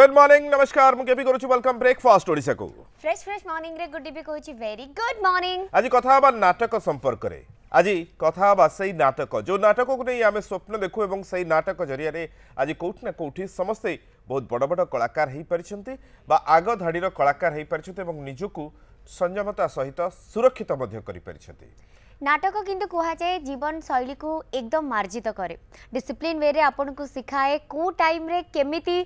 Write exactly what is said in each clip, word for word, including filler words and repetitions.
Good morning नमस्कार मु केबी करूछु वेलकम ब्रेकफास्ट ओडिसा को फ्रेश फ्रेश मॉर्निंग रे गुड बी कहूची वेरी गुड मॉर्निंग आज कथा बा नाटक संपर्क रे आज कथा बा सही नाटक जो नाटक को नै आमे स्वप्न देखु एवं सही नाटक जरिया रे आज कोठना कोठी समस्ते बहुत बड़ बड़ कलाकार हे परिछंती बा आगो धाडी रो कलाकार हे परिछते एवं निजुकु संयमता सहित सुरक्षित मध्य करि परिछंती नाटक किंतु कहा जाए जीवन शैली को एकदम मार्जित करे डिसिप्लिन वे रे आपन को सिखाए को टाइम रे केमिति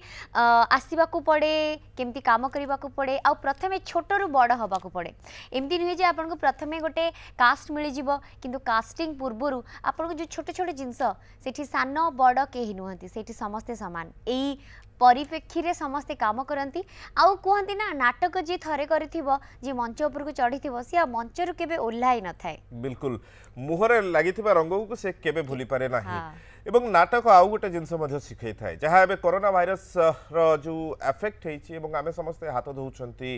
आसीबा को पड़े केमिति काम करबा को पड़े आ प्रथमे छोटो रु बड़ होबा को पड़े एमती नै जे आपन को प्रथमे गोटे कास्ट मिलि जीवो किंतु कास्टिंग पूर्वरु आपन को जो छोटे छोटे जिंस सेठी सानो बड़ केहि नहंती सेठी समस्त समान एई परिप्रेक्षी रे समस्ते काम करती आउ कहती ना नाटक जी थरे करिथिबो जी मंच ऊपर को चढ़ीथिबो से आ मंच रु केबे ओल्हाई न थाए बिल्कुल मुहरे लागिथिबा रंग को से केबे भूली पारे नाही एवं नाटक आउ गोटे जिंस मध्य सिखै थाए जहा एबे कोरोना वायरस रो जो अफेक्ट हेछि एवं आमे समस्त हाथ धोउछंती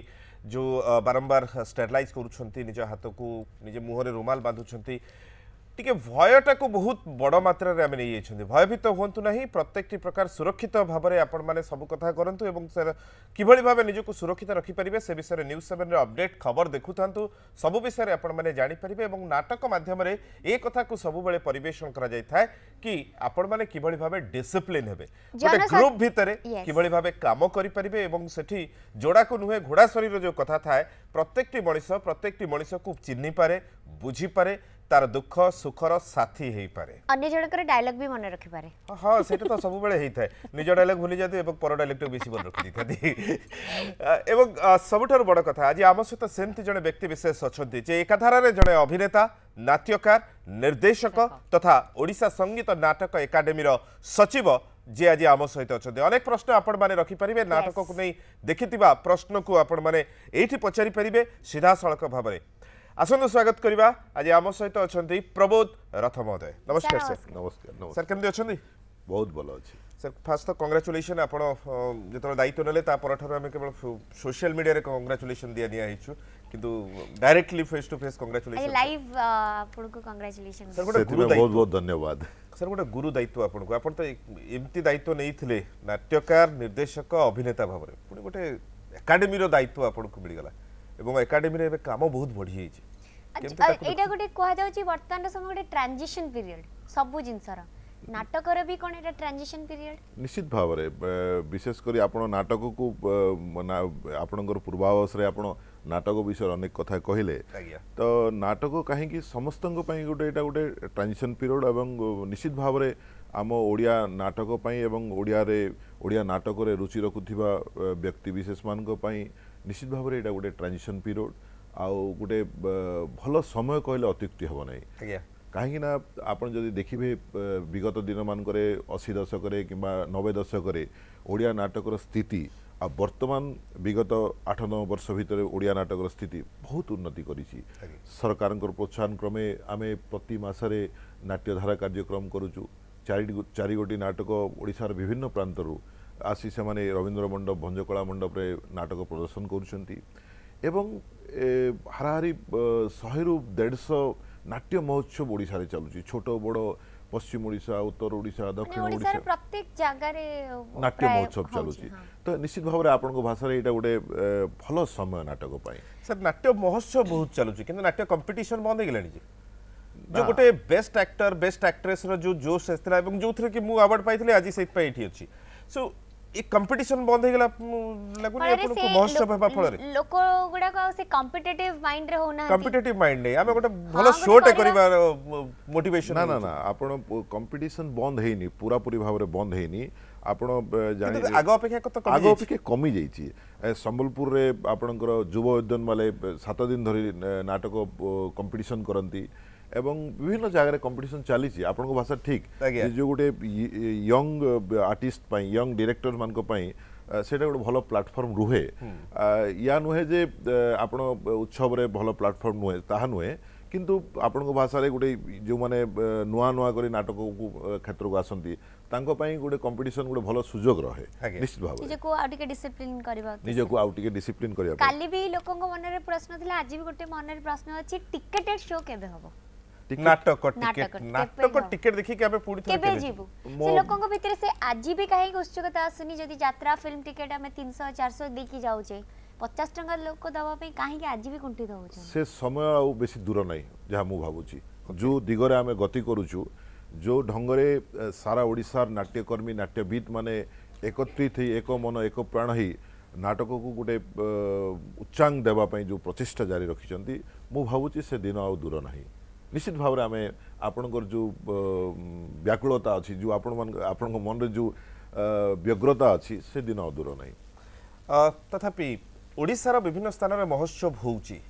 जो बारंबार स्टेरलाइज करूछंती निज हाथ को निज मुहरे रुमाल बांधुछंती टिके भयटा को बहुत बड़ मात्रा रे आमे नै छथि भयभीत होंतु नाही प्रत्येक प्रकार सुरक्षित भाव में आपण माने सब कथा करंतु एवं सर किभली भाव निजको सुरक्षित रखि परिबे से विषय रे न्यूज सेवन रे अपडेट खबर देखुथांतु सब विषय रे आपण माने जानि परिबे एवं नाटक माध्यम रे ए कथा को सब बेले परिवेषण करा जाय थाए कि आपण माने किभली भाव डिसिप्लिन हेबे गोटे ग्रुप भितरे किभली भाव काम करि परिबे एवं सेठी जोड़ा को नुहे घोड़ा शरीर जो कथा थाए प्रत्येक मनीष प्रत्येक मनीष को चिन्हि पारे बुझी पारे तार दुख सुखर साथी हे पारे अन्य जनकर डायलॉग भी मन रखि पारे हां सेटा तो सब बेले हे थाए निज डायलॉग भुली जाते एवं पर डायलॉग तो बेसी मन रखि थाती एवं सबठार बड़ कथा आज आम सहित सेमती जने व्यक्ति विशेष अछंती जे एकाधारा रे जने अभिनेता नाट्यकार निर्देशक तथा ओडिसा संगीत नाटक एकाडेमी रो सचिव जे आज आम सहित अच्छे अनेक प्रश्न आपण माने रखि परिबे नाटक को नै देखितिबा प्रश्न को आपण माने एठी पचारि परिबे सीधा सड़क भाव रे आसंतु स्वागत करवा आज आम सहित अच्छा प्रबोध रथ महोदय नमस्कार सर नमस्कार सर केमती अच्छा बहुत भल अच्छे सर फास्ट तो कंग्राचुलेसन आप जो दायित्व नेले आम केवल सोशल मीडिया रे कंग्राचुलेसन दिया दियाचु किंतु directly face to face congratulation live आपनको कंग्राचुलेसन सर गोटे गुरु बहुत बहुत धन्यवाद सर गोटे गुरु दायित्व आपनको आपण तो एमती दायित्व नैथिले नाट्यकार निर्देशक अभिनेता भाव में पुणी गोटे एकाडेमी रो दायित्व आपनको मिलगला एवं एकाडेमी रे काम बहुत बढ़ी हे छी एटा गोटे कहवा जाउ छी वर्तमान समय गोटे ट्रांजिशन पीरियड सब जिंसर नाटक रे भी कोन एटा ट्रांजिशन पीरियड निश्चित भाव रे विशेष करी आपण नाटक को आपणकर पूर्वावस रे आपण नाटक विषय अनेक कथा कहले तो नाटक काहे कि समस्तन पई गोटे एटा गोटे ट्रांजिशन पीरियड एवं निश्चित भाव रे आम ओडिया नाटक पई एवं ओडिया रे ओडिया नाटक रे रुचि रखुथिबा व्यक्ति विशेष मानक पई निश्चित भाव में यहाँ गोटे ट्रांजिशन पीरियड आउ गोटे भल समय कहले अत्युक्ति हम ना कहीं आप देखिए विगत दिन मानक अशी दशक कि नबे दशक ओडिया नाटक स्थिति आ वर्तमान विगत आठ नौ वर्ष भितर ओडिया नाटक स्थिति बहुत उन्नति करिछि सरकार प्रोत्साहन क्रमे आमे प्रति मासरे नाट्यधारा कार्यक्रम करूचु चारि चारि गोटी नाटक ओडिशार विभिन्न प्रांतरू आसी से माने रवींद्र मंडप भंजकला मंडप रे नाटक प्रदर्शन करुछंती एवं हाराहारी सौ रु एक सौ पचास नाट्य महोत्सव ओडिसा रे चलुची छोट बड़ पश्चिम ओडिसा उत्तर ओडिसा दक्षिण ओडिसा रे प्रत्येक जागा रे नाट्य महोत्सव चलुची तो निश्चित भाव रे आपन को भाषा रे एटा गोटे भलो समय नाटक पाई सर नाट्य महोत्सव बहुत चलुची किंतु नाट्य कंपटीशन बंद हे गेलानी जी जो गोटे बेस्ट एक्टर बेस्ट एक्ट्रेस रो जो जोश एतला एवं जो थरे कि मु अवार्ड पाइथले आज सेत पे एठी अछि सो ए कंपटीशन बंद हे गेला लागुनी अपन को महोत्सव हेबा फल रे लोक गुडा को से कंपिटेटिव माइंड रे होना कंपिटेटिव माइंड नै आमे गोटे भलो शोटे करिवा मोटिवेशन ना ना ना आपण कंपटीशन बंद हेनी पूरा पूरी भाव रे बंद हेनी आपण जानि आगो अपेक्षा कत कमी आगो अपेक्षा कमी जैछि संबलपुर रे आपणकर युवा उद्यन वाले सात दिन धरि नाटक कंपटीशन करंती एवं विभिन्न जगह कंपटीशन चली आपन को भाषा ठीक जो गोटे यंग आर्टिस्ट यंग डायरेक्टर मान से गोटे भल प्लाटफर्म रुहे या नुहे जे आप उत्सव रे भल प्लाटफर्म नुहे ताहा नुहे किंतु आपन को भाषा रे गोटे जो माने नुआ नुआ करी नाटक को क्षेत्र को आसंती तांको पई गोटे कंपटीशन गोटे भलो सुजोग रहे निश्चित भाव निज को आउट के डिसिप्लिन करबा निज को आउट के डिसिप्लिन करबा काली भी लोकन को मन रे प्रश्न थिला आज भी गोटे मन रे प्रश्न अछि टिकेटेड शो केबे होबो नाटक टिकट नाटक टिकट देखि केबे पुडी केबे जीवु से लोकन को भीतर से आजि भी काहे उत्सुकता आसुनी जदी यात्रा फिल्म टिकट हमें तीन सौ चार सौ देखि जाउ छै पचास टका लोक दवा पे काहे के आजि भी कुंटी दउ छै से समय आ बेसी दूर नै जहा मु भाबु छी जो दिगरे हमें गति करू छु जो ढंगरे सारा ओडिसा नाट्यकर्मी नाट्यविद माने एकत्रित ही एको मन एको प्राण ही नाटक को गोटे उच्चांग देवाई जो प्रचेषा जारी रखिंट मु भावुँ से दिन आउ दूर ना निश्चित भाव आम आपणकर जो व्याकुता अच्छी जो आपण मन जो व्यग्रता अच्छी से दिन आउ दूर ना तथापि ओडिशार विभिन्न स्थान में महोत्सव होउची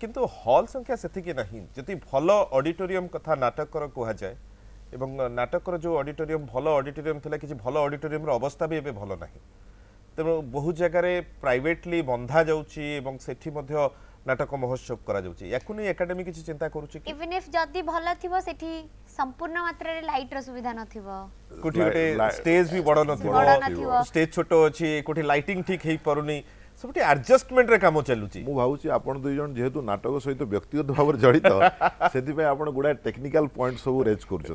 किंतु हॉल संख्या सेतिके नहीं जति भल ऑडिटोरियम कथा नाटकर कहुए एवं नाटकर जो ऑडिटोरियम भल ऑडिटोरियम थी किसी भल ऑडिटोरियम अवस्था भी एवं भल ना तेणु बहु जगार प्राइवेटली बंधा जा नाटक महोत्सव कराडेमी किसी चिंता स्टेज छोट अच्छी लाइटिंग ठीक हो पारे सब एडजस्टमेंट काम चलूँ भावी आप दुई जन जेहेतु नाटक सहित व्यक्तिगत भाव जड़ित से गुड़ा टेक्निकाल पॉइंट सब रेज कर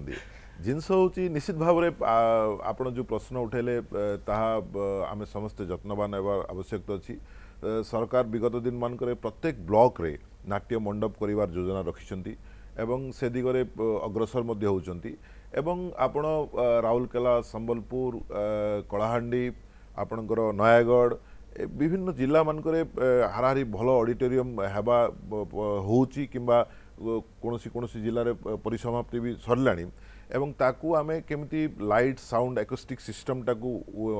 जिनस हूँ निश्चित भाव आप जो प्रश्न उठेले आमे समस्ते जत्नवान आवश्यकता अच्छी सरकार विगत दिन मानक प्रत्येक ब्लॉक रे नाट्य मंडप करिवार योजना रखिछंती एवं से दिगरे अग्रसर मध्य होउछंती एवं आपण राउरकेला संबलपुर कलाहांडी आपणकर नयागढ़ विभिन्न जिला मानक हाराहारी भल ऑडिटोरियम हेबा होउची किंबा कोनोसी कोनोसी जिल्ला रे परिसमाप्ति भी सरलाणी एवं ताकू आमे केमती लाइट साउंड एकस्टिक सिस्टम टाकू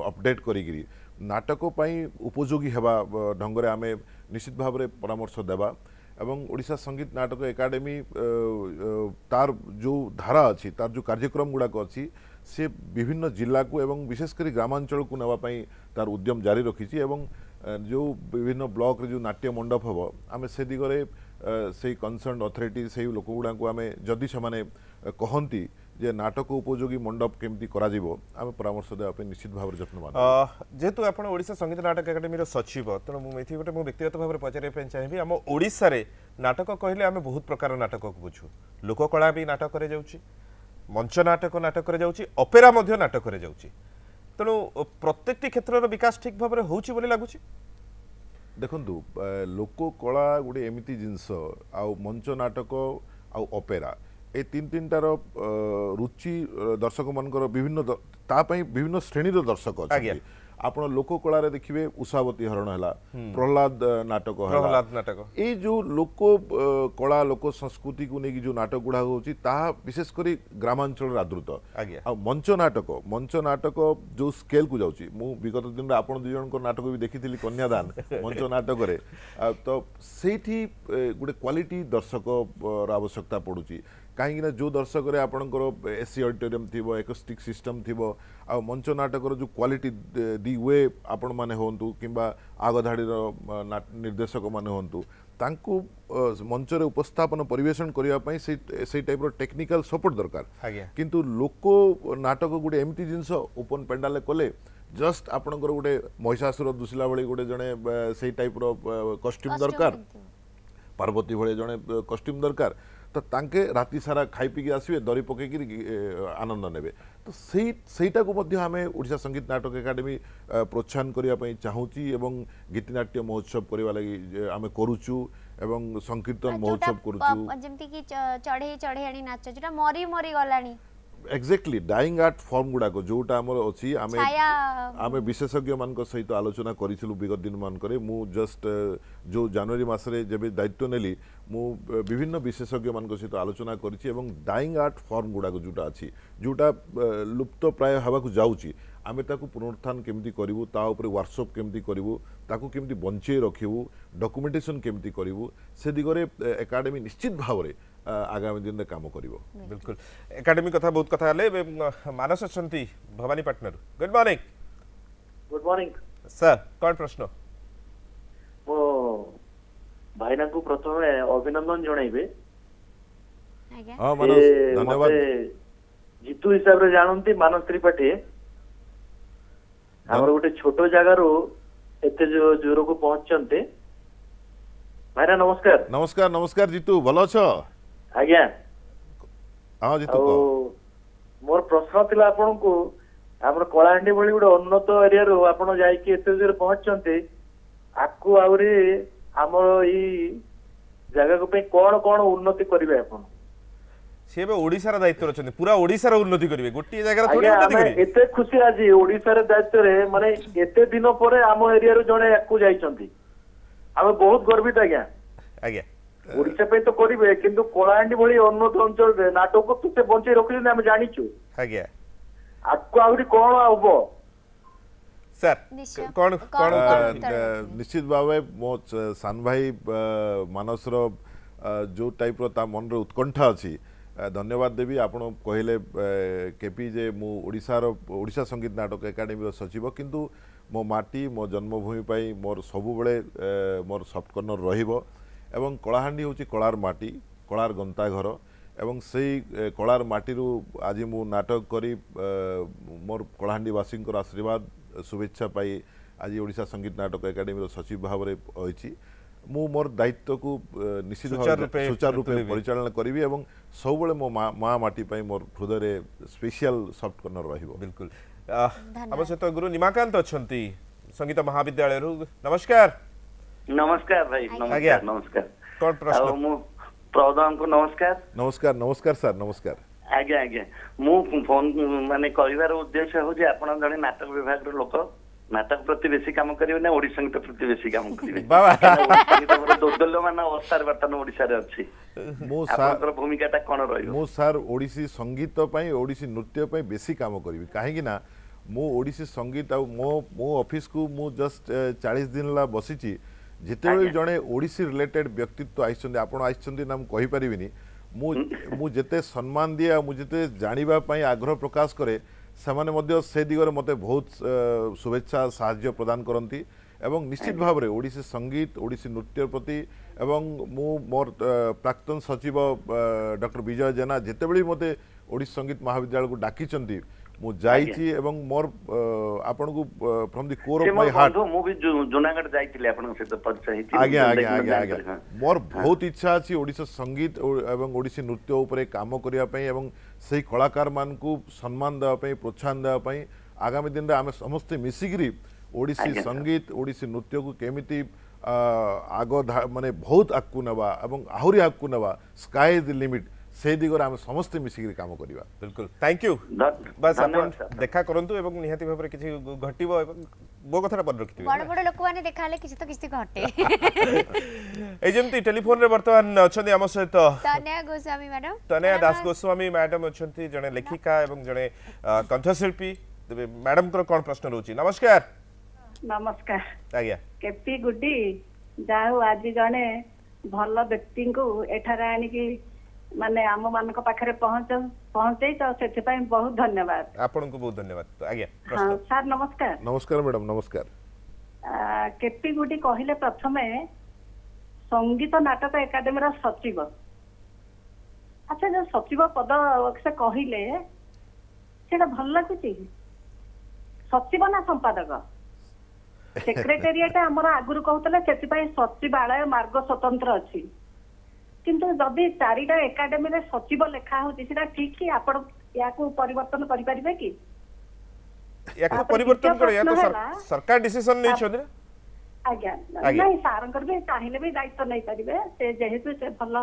अपडेट करी नाटक उपयोगी हेबा ढंगरे आमे निश्चित भाव रे परामर्श देबा एवं ओडिशा संगीत नाटक एकाडेमी तार जो धारा अच्छी तार जो कार्यक्रम गुड़ाक अच्छी से विभिन्न जिला को एवं विशेषकर ग्रामांचल को नेबा पई तार उद्यम जारी रखीची एवं जो विभिन्न ब्लॉक रे जो नाट्य मंडप हबो आमे से दिगरे से कंसर्न अथॉरिटी से लोक गुड़ा को आमे जदि से कहती जे नाटक उपयोगी मंडप केमती करा जिवो आमे परामर्श दे आपे निश्चित भाव जत्नवान जेतु आपण ओडिसा संगीत नाटक एकाडेमी रो सचिव त मु मेथि गोटे मु व्यक्तिगत भाव पचारे पे चाहिबी हम ओडिसा रे नाटक कहले आमे बहुत प्रकार नाटक को बुझू लोक कला भी नाटक करे जाउची मंच नाटक नाटक करे जाउची ओपेरा मध्य नाटक करे जाउची तणु प्रत्येकटी क्षेत्र रो विकास ठीक भाव रे होउची बोली लागुची देखंतु लोक कला गुडी एमिति जिंस आ मंच नाटक आ ओपेरा ए तीन तीन टार रुचि दर्शक मान विभिन्न तापाई विभिन्न श्रेणी दर्शक अच्छे आप लोक कला देखिए उषावती हरण है प्रहलाद नाटक प्रहलाद नाटक ये जो लोक कला लोक संस्कृति को लेकिन जो नाटक गुड़ा होता विशेषकर ग्रामांचल आदृत आ मंच नाटक मंच नाटक जो स्केल को जाऊँगी मु विगत दिन आप दुई जन नाटक भी देखी थी कन्यादान मंच नाटक तो से गोटे क्वालिटी दर्शक आवश्यकता पड़ूची कहीं ना जो दर्शक रे आपणकर एसी ऑडिटोरियम थी एकस्टिक सिस्टम थी आ मंच नाटक जो क्वालिटी दी वे आपण माने होंतु किंबा आगधाड़ी निर्देशक माने होंतु तांकु मंच रे उपस्थापन परिवेशन करिया पई से से टाइप रो टेक्निकल सपोर्ट दरकार किंतु लोक नाटक गुटे एमती जिंस ओपन पेंडाले कोले जस्ट आपणकर गुटे महिषासुर दुसिला बळे गुटे जने से टाइप रो कॉस्ट्यूम दरकार पार्वती बळे जने कॉस्ट्यूम दरकार तो तांके राति सारा खाई पी आसवे दरी पकईक आनंद नेबे तो सेई सेईटा को मध्य हमें ओडिशा संगीत नाटक एकाडेमी प्रोत्साहन करने चाहूँगी एवं गीतनाट्य महोत्सव करवा लगी आम करूचु एवं संकीर्तन महोत्सव करूचु जेमती कि चढ़े चढ़ेआणी नाच जोटा मरी मरी गलाणी एक्जेक्टली डाइंग आर्ट फॉर्म गुड़ाक जोटा आम अच्छी आम आम विशेषज्ञ मान सहित आलोचना करूँ विगत दिन मानक मु जस्ट जो जनवरी मसरे जब दायित्व नेली मु विभिन्न विशेषज्ञ मान सहित आलोचना करी डाइंग आर्ट फॉर्म गुड़ाक जोटा अच्छी जोटा लुप्त प्राय हवाक जाऊँगी आम ताकू पुनरुत्थान केमती करूँ ताऊपर वर्कशॉप केमती करूँ ताकू केमती बंचे रखिबू डॉक्यूमेंटेशन केमती करूँ से दिगरे एकाडेमी निश्चित भाव में आगामी दिन में काम कर बिल्कुल एकेडमी कथा बहुत कथा है मानस अच्छी भवानी पाटनर good morning good morning sir कौन प्रश्न मो भाईना को प्रथम अभिनंदन जणाइबे हां मानस धन्यवाद जीतू हिसाब रे जानंती मानस त्रिपाठी हमर गोटे छोटो जगह रो एते जो जोरो को पहुंचचंते भाईना नमस्कार नमस्कार नमस्कार जीतू भलो छ आज्ञा मोर प्रश्न थिला आपन को हमर कोलांडी भली गोटे उन्नत एरिया रो आपन जाय कि एते जरे पहुचचन्ते आकु आवरे हमर ई जगह को पे कोन कोन उन्नति करबे आपन सेबे ओडिसा रा दायित्व रचन्ते पूरा ओडिसा रा उन्नति करबे गोटी जगह रा थोड़ी उन्नति करबे एते खुशी आजी ओडिसा रा दायित्व रे माने एते दिन परे हम एरिया रो जणे आकु जायचन्ते हम बहुत गर्वित आज्ञा आज्ञा ओडिसा पे तो करबे किंतु कोलांडी भली उन्नत अंचल रे नाटक को से बंचे रखिले हम जानिछु आज्ञा आपको आवडी कोन आवबो सर कोन कोन निश्चित भावे मो सान भाई मानसर जो टाइप रो ता मन रो उत्कंठा अछि धन्यवाद देवी आपण कहले केपी जे मु ओडिसा रो ओडिसा संगीत नाटक एकाडेमी रो सचिव किंतु मो माटी मो जन्मभूमि पाई मोर सबु बेले मोर सॉफ्ट कॉर्नर रहिबो एवं कलाहांडी होछि कलार माटी कलार गंता घर एवं सही कलार माटी रू आज मु नाटक करी मोर कलाहांडीवासी आशीर्वाद शुभेच्छा पाई आज ओडिशा संगीत नाटक एकाडेमी सचिव भाव में रही मु मोर दायित्व को निश्चित सुचारू रूपे परिचालन करी और सब मो माँ माटी मोर हृदय स्पेशल सॉफ्ट कॉर्नर रही बिल्कुल आम सहित गुरु निमाकांत अच्छा संगीत महाविद्यालय नमस्कार नमस्कार भाई नमस्कार नमस्कार प्रबोधन को नमस्कार नमस्कार नमस्कार सर नमस्कार आज्ञा आज्ञा मु फोन माने कहिवार उद्देश्य हो जे आपण जने नाटक विभाग रो लोक नाटक प्रति बेसी काम करिवे ना ओडिसा संगीत प्रति बेसी काम करिवे बाबा संगीत रो दोदल्लो माने ओस्तार बर्तन ओडिसा रे अछि मु सर आपनकर भूमिकाटा कोन रहियो मु सर ओडिसी संगीत पई ओडिसी नृत्य पई बेसी काम करिवे काहे कि ना मु ओडिसी संगीत आ मो मो ऑफिस को मु जस्ट चालीस दिन ला बसिची जितेबले जड़े ओडिसी रिलेटेड व्यक्तित्व आइसंदी आपण आइसंदी नाम कहि परिबिनी मु मु जते सम्मान दिया मु जते जानिबा पई आग्रह प्रकाश करे समाने मध्ये से दिगरे मते बहुत शुभेच्छा सहाय्य प्रदान करंती एवं निश्चित भाव रे ओडिसी संगीत ओडिसी नृत्य प्रति एवं मु मोर प्राक्तन सचिव डॉक्टर विजय जेना जतेबले मते ओडिसी संगीत महाविद्यालय को डाकी चंदी मु जाईची एवं मोर आपण को from the core of my heart मु भी जुनागढ़ जाईतिले आपण से परिचय हिती आज्ञा आज्ञा आज्ञा मोर बहुत इच्छा अछि ओडिसा संगीत एवं ओडिसी नृत्य ऊपर काम करिया पई एवं सही कलाकार मान को सम्मान दा पई प्रोत्साहन दा पई आगामी दिन रे हम समस्त मिसिगिरी ओडिसी संगीत ओडिसी नृत्य को केमिति आगो माने बहुत आकु नबा एवं आहुरी आकु नबा स्काई इज द लिमिट से दिगरे आम समस्त मिसिक काम करवा बिल्कुल थैंक यू बस आप देखा करंतु एवं निहाती भाबरे किछि घटिबो एवं बो कथरा पर रखिथिबे बड़ बड़ लोक माने देखाले किछि तो किछि घटे ए जेमति टेलीफोन रे वर्तमान अछन्ती आम सहित तनया गोस्वामी मैडम तनया दास गोस्वामी मैडम अछन्ती जने लेखिका एवं जने कंठशिल्पी मैडम को कोन प्रश्न रोची नमस्कार नमस्कार आज्ञा केपी गुडी जाओ आज जने भल व्यक्ति को एठारा आनी की माने आम मान पाखे पहुंच पहुंचे तो से बहुत धन्यवाद आपन को बहुत धन्यवाद आज्ञा हाँ, सर नमस्कार नमस्कार मैडम नमस्कार केपी गुडी कहले प्रथम संगीत नाटक एकाडेमी रा सचिव अच्छा जो सचिव पद से कहले सेटा भल लगुची सचिव ना संपादक सेक्रेटेरिएट हमर आगुरु कहतले से सचिवालय मार्ग स्वतंत्र अछि किंतु जदि चारिटा एकाडेमी रे सचिव लेखा होती सेटा ठीक कि आपण या को परिवर्तन करि परिबे कि या को परिवर्तन कर या तो सरकार डिसीजन नै छ ने आज्ञा नै सारन करबे ताहिले भी दायित्व नै परिबे से जेहेतु से भल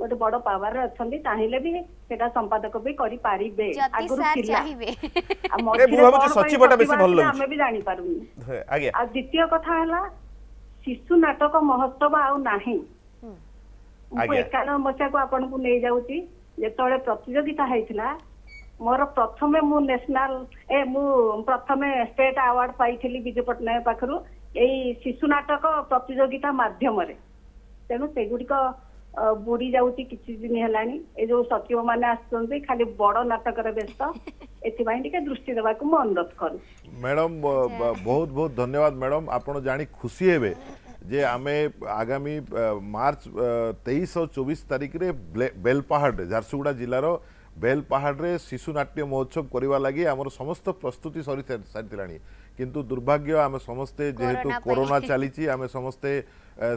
गोटे बड़ पावर रे अछन्ती ताहिले भी सेटा संपादक भी करि परिबे आगु चाहिबे ए बुहाबो सचिवटा बेसी भल लागै हम भी जानि पारुनी आज्ञा आ द्वितीय कथा हला शिशु नाटक महोत्सव आउ नाही मशा को आपन को नहीं जाऊँगी जिते प्रतिजोगिता है मोर प्रथम मु नेशनल ए मु प्रथम स्टेट अवार्ड पाई विजु पट्टनायक पाखु यही शिशु नाटक प्रतिजोगिता मध्यम तेणु सेगुड़िक बुड़ी जाऊँगी किसी दिन है जो सचिव मैंने आसुँच खाली बड़ नाटक व्यस्त एपाई दृष्टि देवा को अनुरोध करूँ मैडम बहुत बहुत धन्यवाद मैडम आपड़ जाणी खुशी हे जे आमे आगामी मार्च तेईस और चौबीस तारीख रे बेलपहाड़ झारसुगुड़ा जिलार बेल पहाड़ रे शिशु नाट्य महोत्सव करवा लगी आम समस्त प्रस्तुति सरी सारी किंतु दुर्भाग्य आम समस्ते जेहेतु कोरोना चली आम समस्ते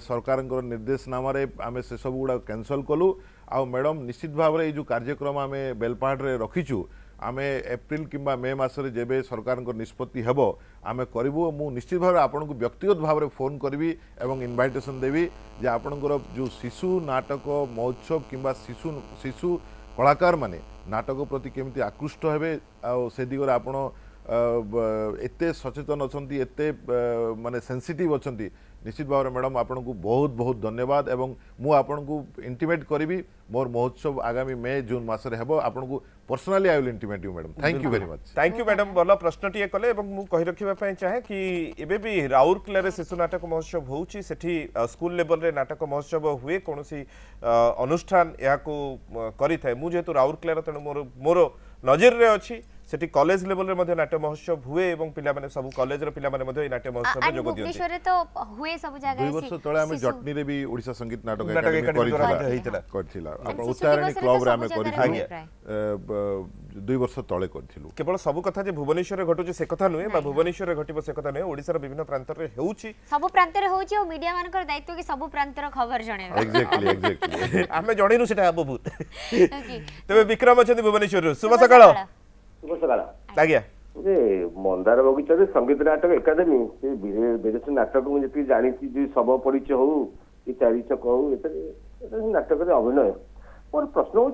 सरकार निर्देशनामा आम से सब गुड़ा कैनसल कलु आ मैडम निश्चित भाव में ये जो कार्यक्रम आम बेलपहाड़ रे रखीचु आम एप्रिल किंबा मे मसरे जेबे सरकार निष्पत्ति हेब आम करूँ मु निश्चित भाव आपन को व्यक्तिगत भाव में फोन करी एवं इनभाइटेसन देवी जे आपणकर जो शिशु नाटक महोत्सव किंबा शिशु शिशु कलाकार माने नाटक प्रति केमती आकृष्ट हेबे आ से दिगरे आपण एते सचेतन अछंती एते माने सेंसिटिव अछंती निश्चित भाव में मैडम आपन को बहुत बहुत धन्यवाद एवं मु आपन को इंटीमेट करबी मोर महोत्सव आगामी मे जून मास रे हेबो आपन को personally I will intimate you madam thank you very much thank you madam भलो प्रश्न टिए कले एवं मु कहि रखिबा पय चाहे कि एबे भी राउरकेला रे शिशु नाटक महोत्सव होउची सेठी स्कूल लेवल रे नाटक महोत्सव हुए कोनोसी अनुष्ठान या को करिथाय मु जेतु राउरकेला तण मोर मोर नजर रे अछि सेठी कॉलेज लेवल रे मध्ये नाट्य महोत्सव हुए एवं पिला माने सब कॉलेज रे पिला माने मध्ये नाट्य महोत्सव में जोगो दियो भुवनेश्वर रे तो हुए सब जगह रे वर्ष तळे हम जटनी रे भी ओडिसा संगीत नाटक एकेडमी करिथिला करिथिला आपण उत्तराणी क्लब रे हम करिथिलु दुई वर्ष तळे करिथिलु केवल सब कथा जे भुवनेश्वर रे घटुचे से कथा नुए बा भुवनेश्वर रे घटिबो से कथा नुए ओडिसा रे विभिन्न प्रांत रे हेउची सब प्रांत रे हेउची और मीडिया मानकर दायित्व कि सब प्रांत रे खबर जणे एक्जेक्टली एक्जेक्टली हम जणिनु सेटा बहुत ओके तबे विक्रम अछन भुवनेश्वर रे शुभ सकाळ मंदार बगीचा संगीत नाटक एकाडेमी बेरेस नाटक मुझे जानी शब परिचय हो कि चार चक हो नाटक अभिनय मोर प्रश्न हूँ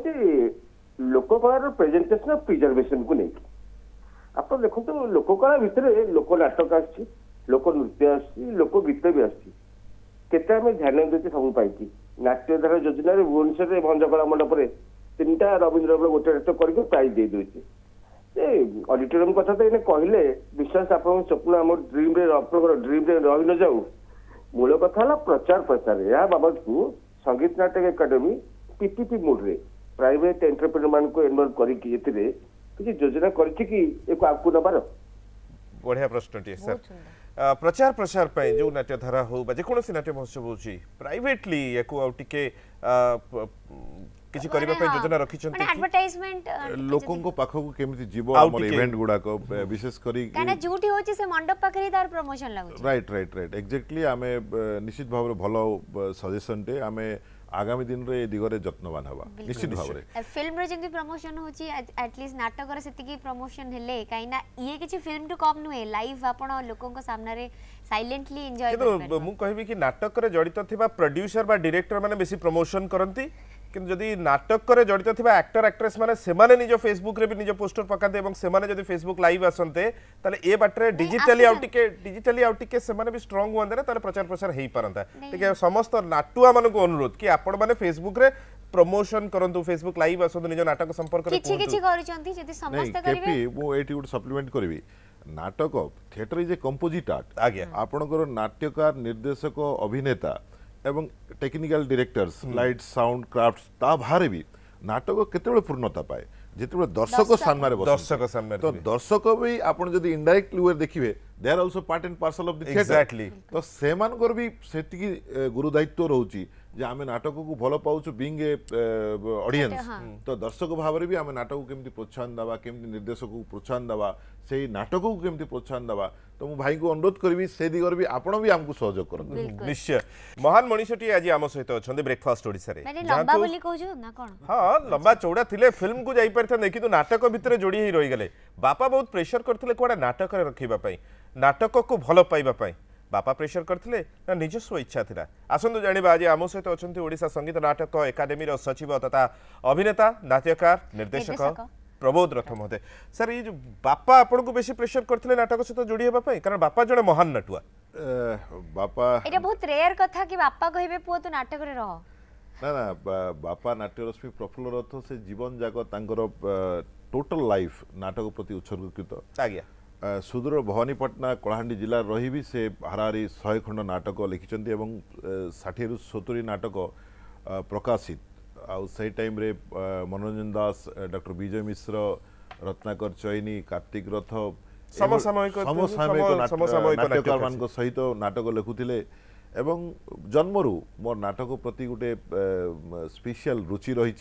लोककला प्रेजेंटेशन प्रिजर्वेशन को लेकिन आप देखो लोककला भितर लोक नाटक आसछि लोक नृत्य आसछि लोक गीत भी आसछि केते हम ध्यान देते सब पाई नाट्य धारा योजना भुवनेश्वर भंजकला मंडप तीन टा रवींद्र गोटे नाटक करके प्राइज दे दूसरी ऑडिटोरियम कथा तो ये कहले विश्वास आप स्वप्न आम ड्रीम ड्रीम रही न जाऊ मूल कथा प्रचार प्रसार या बाबद को Sangeet Natak academy PPP mode रे प्राइवेट एंटरप्रेन्योर मान को इनवॉल्व करके एथिरे किसी योजना करछि कि एको आपको नबार बढ़िया प्रश्न टी सर प्रचार प्रसार पे जो नाट्य धारा हो बा जे कोनोसी नाट्य महोत्सव होछि प्राइवेटली एको आउ टिके किछि करबा पे योजना रखि छथि माने एडवर्टाइजमेंट लोकों को पाखो को केमिति जीव हमर इवेंट गुडा को विशेष करी काना झूठी होछि से मंडप पाखरी दार प्रमोशन लागो राइट राइट राइट एक्जेक्टली आमे निश्चित भाव रे भलो सजेशन टे आमे आगामी दिन रे दिगरे जत्नवान हवा निश्चित भाव रे फिल्म रे जेंति प्रमोशन होछि एटलीस्ट नाटक रे सेति की प्रमोशन हेले काइना ये किछि फिल्म टू कम नुए लाइव आपण लोकों को सामने रे साइलेंटली एन्जॉय करबे मु कहबी कि नाटक रे जडित थिबा प्रोड्यूसर बा डायरेक्टर माने बेसी प्रमोशन करंती किंतु जदि नाटक रे जड़ित थिबा एक्टर एक्ट्रेस माने सेमाने निजो फेसबुक रे भी निजो पोस्टर पकाते एवं सेमाने जदि फेसबुक लाइव आसनते तले ए बाटरे डिजिटली आउटिके डिजिटली आउटिके सेमाने भी स्ट्रांग होंदा रे तले प्रचार प्रसार हेई परंता ठीक समस्त नाटुआ मानको अनुरोध कि आपण माने फेसबुक रे प्रमोशन करंतु फेसबुक लाइव आसनते निजो नाटक संपर्क रे किछि किछि करिसंती जदि समस्त करिवे केपी मो एटी गुड सप्लीमेंट करबी नाटक theatre is a composite art आगे आपणकर नाट्यकार निर्देशक अभिनेता एवं technical directors light sound crafts ता भारे भी नाटक केते पूर्णता पाए जिते दर्शक सामने दर्शक सामने तो दर्शक भी आपन जदी इनडायरेक्टली वे देखिबे they are also part and parcel of the theatre exactly तो से मानकर भी सेति की गुरु दायित्व रहउची जे आमे नाटक को भलो पाउछु बीइंग ए ऑडियंस तो दर्शक भाव रे भी आमे नाटक को केमती प्रोत्साहन दवा केमती निर्देशक को प्रोत्साहन दवा सेही नाटक को केमती प्रोत्साहन दवा तो मु भाई को अनुरोध करबी से दिगर भी आपण भी हमकु सहयोग करत निश्चय महान मनीषटी आज आम सहित अछंदे ब्रेकफास्ट ओडिसा रे माने लंबा बोली कहजो ना कोन हां लंबा चौड़ा थिले फिल्म को जाई परथे नै किंतु नाटक भितरे जोडी ही रहि गेले बापा बहुत प्रेशर करथिले कोडा नाटक रे रखिबा पई नाटक को भलो पाइबा पई बापा प्रेशर करथिले ना निजस्व इच्छा थिला आसंतु जानिबा आज आम सहित अछंती ओडिसा संगीत नाटक एकाडेमी रो सचिव तथा अभिनेता नाट्यकार निर्देशक प्रबोध रथ महोदय सर ये जो बापा आपण को बेसी प्रेशर करथिले नाटक सहित जोडी हेबा पई कारण बापा जने महान नटुआ बापा एटा बहुत रेयर कथा कि बापा कहिबे पुओ तो नाटक रे रह ना ना बापा नाट्यरश्मि प्रफुल्ल रथ से जीवन जाको तांकर टोटल लाइफ नाटक प्रति उत्सर्गीकृत आ गया सुदूर भवानीपटना कलाहांडी जिला रही भी से हाराहारी शहे खंड नाटक लिखिं एवं षाठी रु सतुरी नाटक प्रकाशित आउ से टाइम रे मनोरंजन दास डॉक्टर विजय मिश्र रत्नाकर चैनी कार्तिक रथ समसामयिक नाटककार मान सहित नाटक लिखुले एवं जन्मरू मोर नाटक प्रति गोटे स्पेशल रुचि रही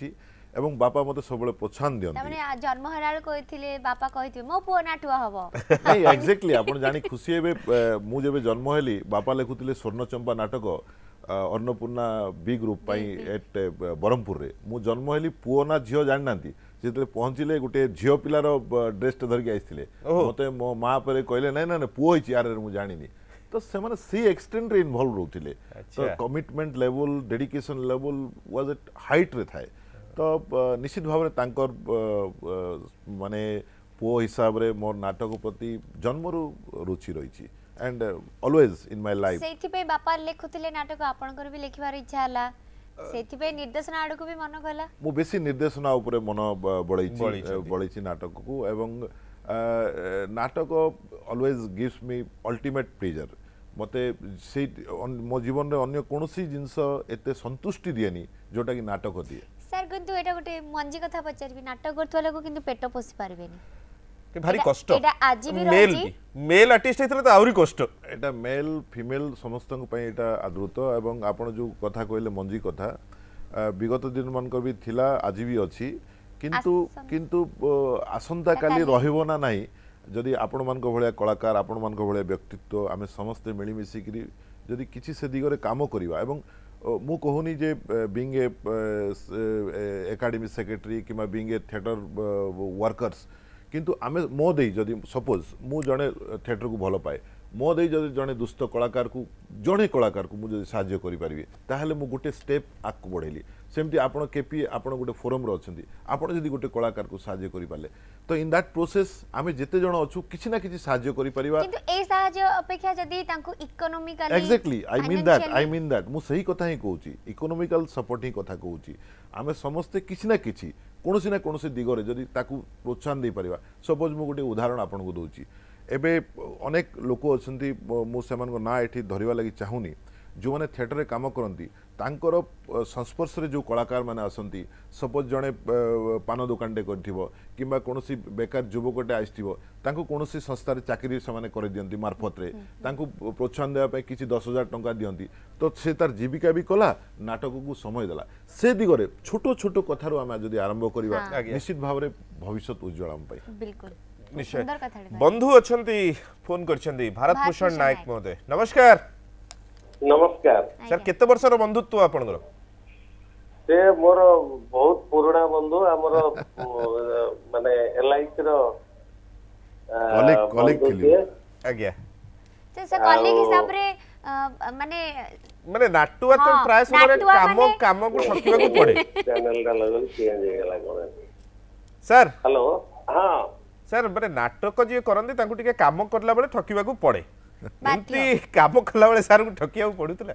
एवं बापा मते सबले प्रोत्साहन दियन त माने जन्म हरार कहिथिले बापा कहिथि मो पुओ नाटुआ हबो नहीं एग्जैक्टली आपण जानि खुशी हेबे मु जेबे जन्म हेली बापा लेखुथिले स्वर्णचंपा नाटक अन्नपूर्णा बी ग्रुप पाई एट बरहमपुर रे मु जन्म हेली पुओ ना झियो जानि नांती जेते पहुंचिले गुटे झियो पिलार ड्रेस त धरके आइथिले मते मो मां परे कहिले नै नै पुओ हिची यार मु जानिनी तो से माने सी एक्सटेंड रे इन्वॉल्व होथिले तो commitment level dedication level was at height रे थाए तो निश्चित भाव माने पो हिसाब रे मोर नाटक प्रति जन्मरू रुचि रही and always in my life सेथि पे बापा लेखुतिले नाटक आपन कर भी लेखिबार इच्छा हला सेथि पे निर्देशन आड़ को भी मन गला मु बेसी निर्देशन ऊपर मन बळैछि बळैछि नाटक को एवं नाटक always gives me ultimate pleasure मते से मो जीवन रे अन्य कोनोसी जिंस एते संतुष्टि दिएनी जोटा कि नाटक दिए सर किंतु एटा गोटे मंजी कथा पचारबी नाटक करथवा लोग किंतु पेट पोसी पारबेनी के भारी कष्ट एटा आजि भी रहिची मेल आर्टिस्ट हेतले त आउरी कष्ट एटा मेल फीमेल समस्त को पई एटा आदृत एवं आपण जो कथा कहले मंजी कथा विगत दिन मानकर भी थिला आजि भी अछि किंतु किंतु आसंता काली रहिबो ना नाही जदी आपण मान को भलिया कलाकार आपण मान को भलिया व्यक्तित्व आमे समस्त मिली मिसी करी जदी किछि से दिगरे काम करिवा एवं मु कहूनी जे बीइंग ए एकेडमी सेक्रेटरी किमा बीइंग ए थिएटर वर्कर्स किंतु आमे मो देई जदी सपोज मु जने थिएटर को भलो पाए मो देई जदी जने दुष्ट कलाकार को जने कलाकार को मु जदी सहाय्य करि परिबे ताहले मु गोटे स्टेप आक बढ़ेली सेमति आपण केपी आपण गोटे फोरम रो अछंती आपण जदी गोटे कलाकार को सहाय्य करि पाले तो इन दैट प्रोसेस आमे जेते जण अछु किछि ना किछि सहाय्य करि परिबा किंतु ए सहाय्य अपेक्षा जदी तांको economically exactly I mean that I mean that मु सही कथा ही कहूची इकोनॉमिकल सपोर्ट ही कथा कहूची आमे समस्ते किछि ना किछि कोनोसी ना कोनोसी दिगरे जदी ताकू प्रोत्साहन दे परिबा सपोज मु गोटे उदाहरण आपण को दोची एबे अनेक लोक अछंती मु सेमान को ना एठी धरिबा लागि चाहुनी जो माने थिएटर रे काम करंती तांकर संस्पर्श रे जो कलाकार माने आसंती सपोज जने पान दुकान टे करथिबो किबा कोनोसी बेकार युवकटे आइथिबो तांको कोनोसी संस्था रे चाकरी से माने कर दियंती मार्फत रे तांको प्रोत्साहन देबा पे किछि दस हज़ार टंका दियंती तो से तार जीविका भी कला नाटक को समय देला से दिगरे छोटो छोटो कथारो आमे जदी आरंभ करिवा निश्चित भाव रे भविष्य उज्जवल हम पाई बिल्कुल सुंदर कथा बंधु अछंती फोन करछंती भारत भूषण नायक महोदय नमस्कार नमस्कार सर केते वर्ष रो बंधुत्व आपण गरो से मोर बहुत पुराना बंधु हमर माने एलआईसी रो कॉलेज कॉलेज थिले आ गया से से कॉलेज हिसाब रे माने माने नाटुआ तो प्राय समय काम काम को सकिबा को पड़े चैनल का लगन चेंज गेला करे सर हेलो हां सर माने नाटक जे करंदी तांको टिके काम करला बेले ठकिबा को पड़े बाकी काबो खला वाले सार को ठकिया पडुतला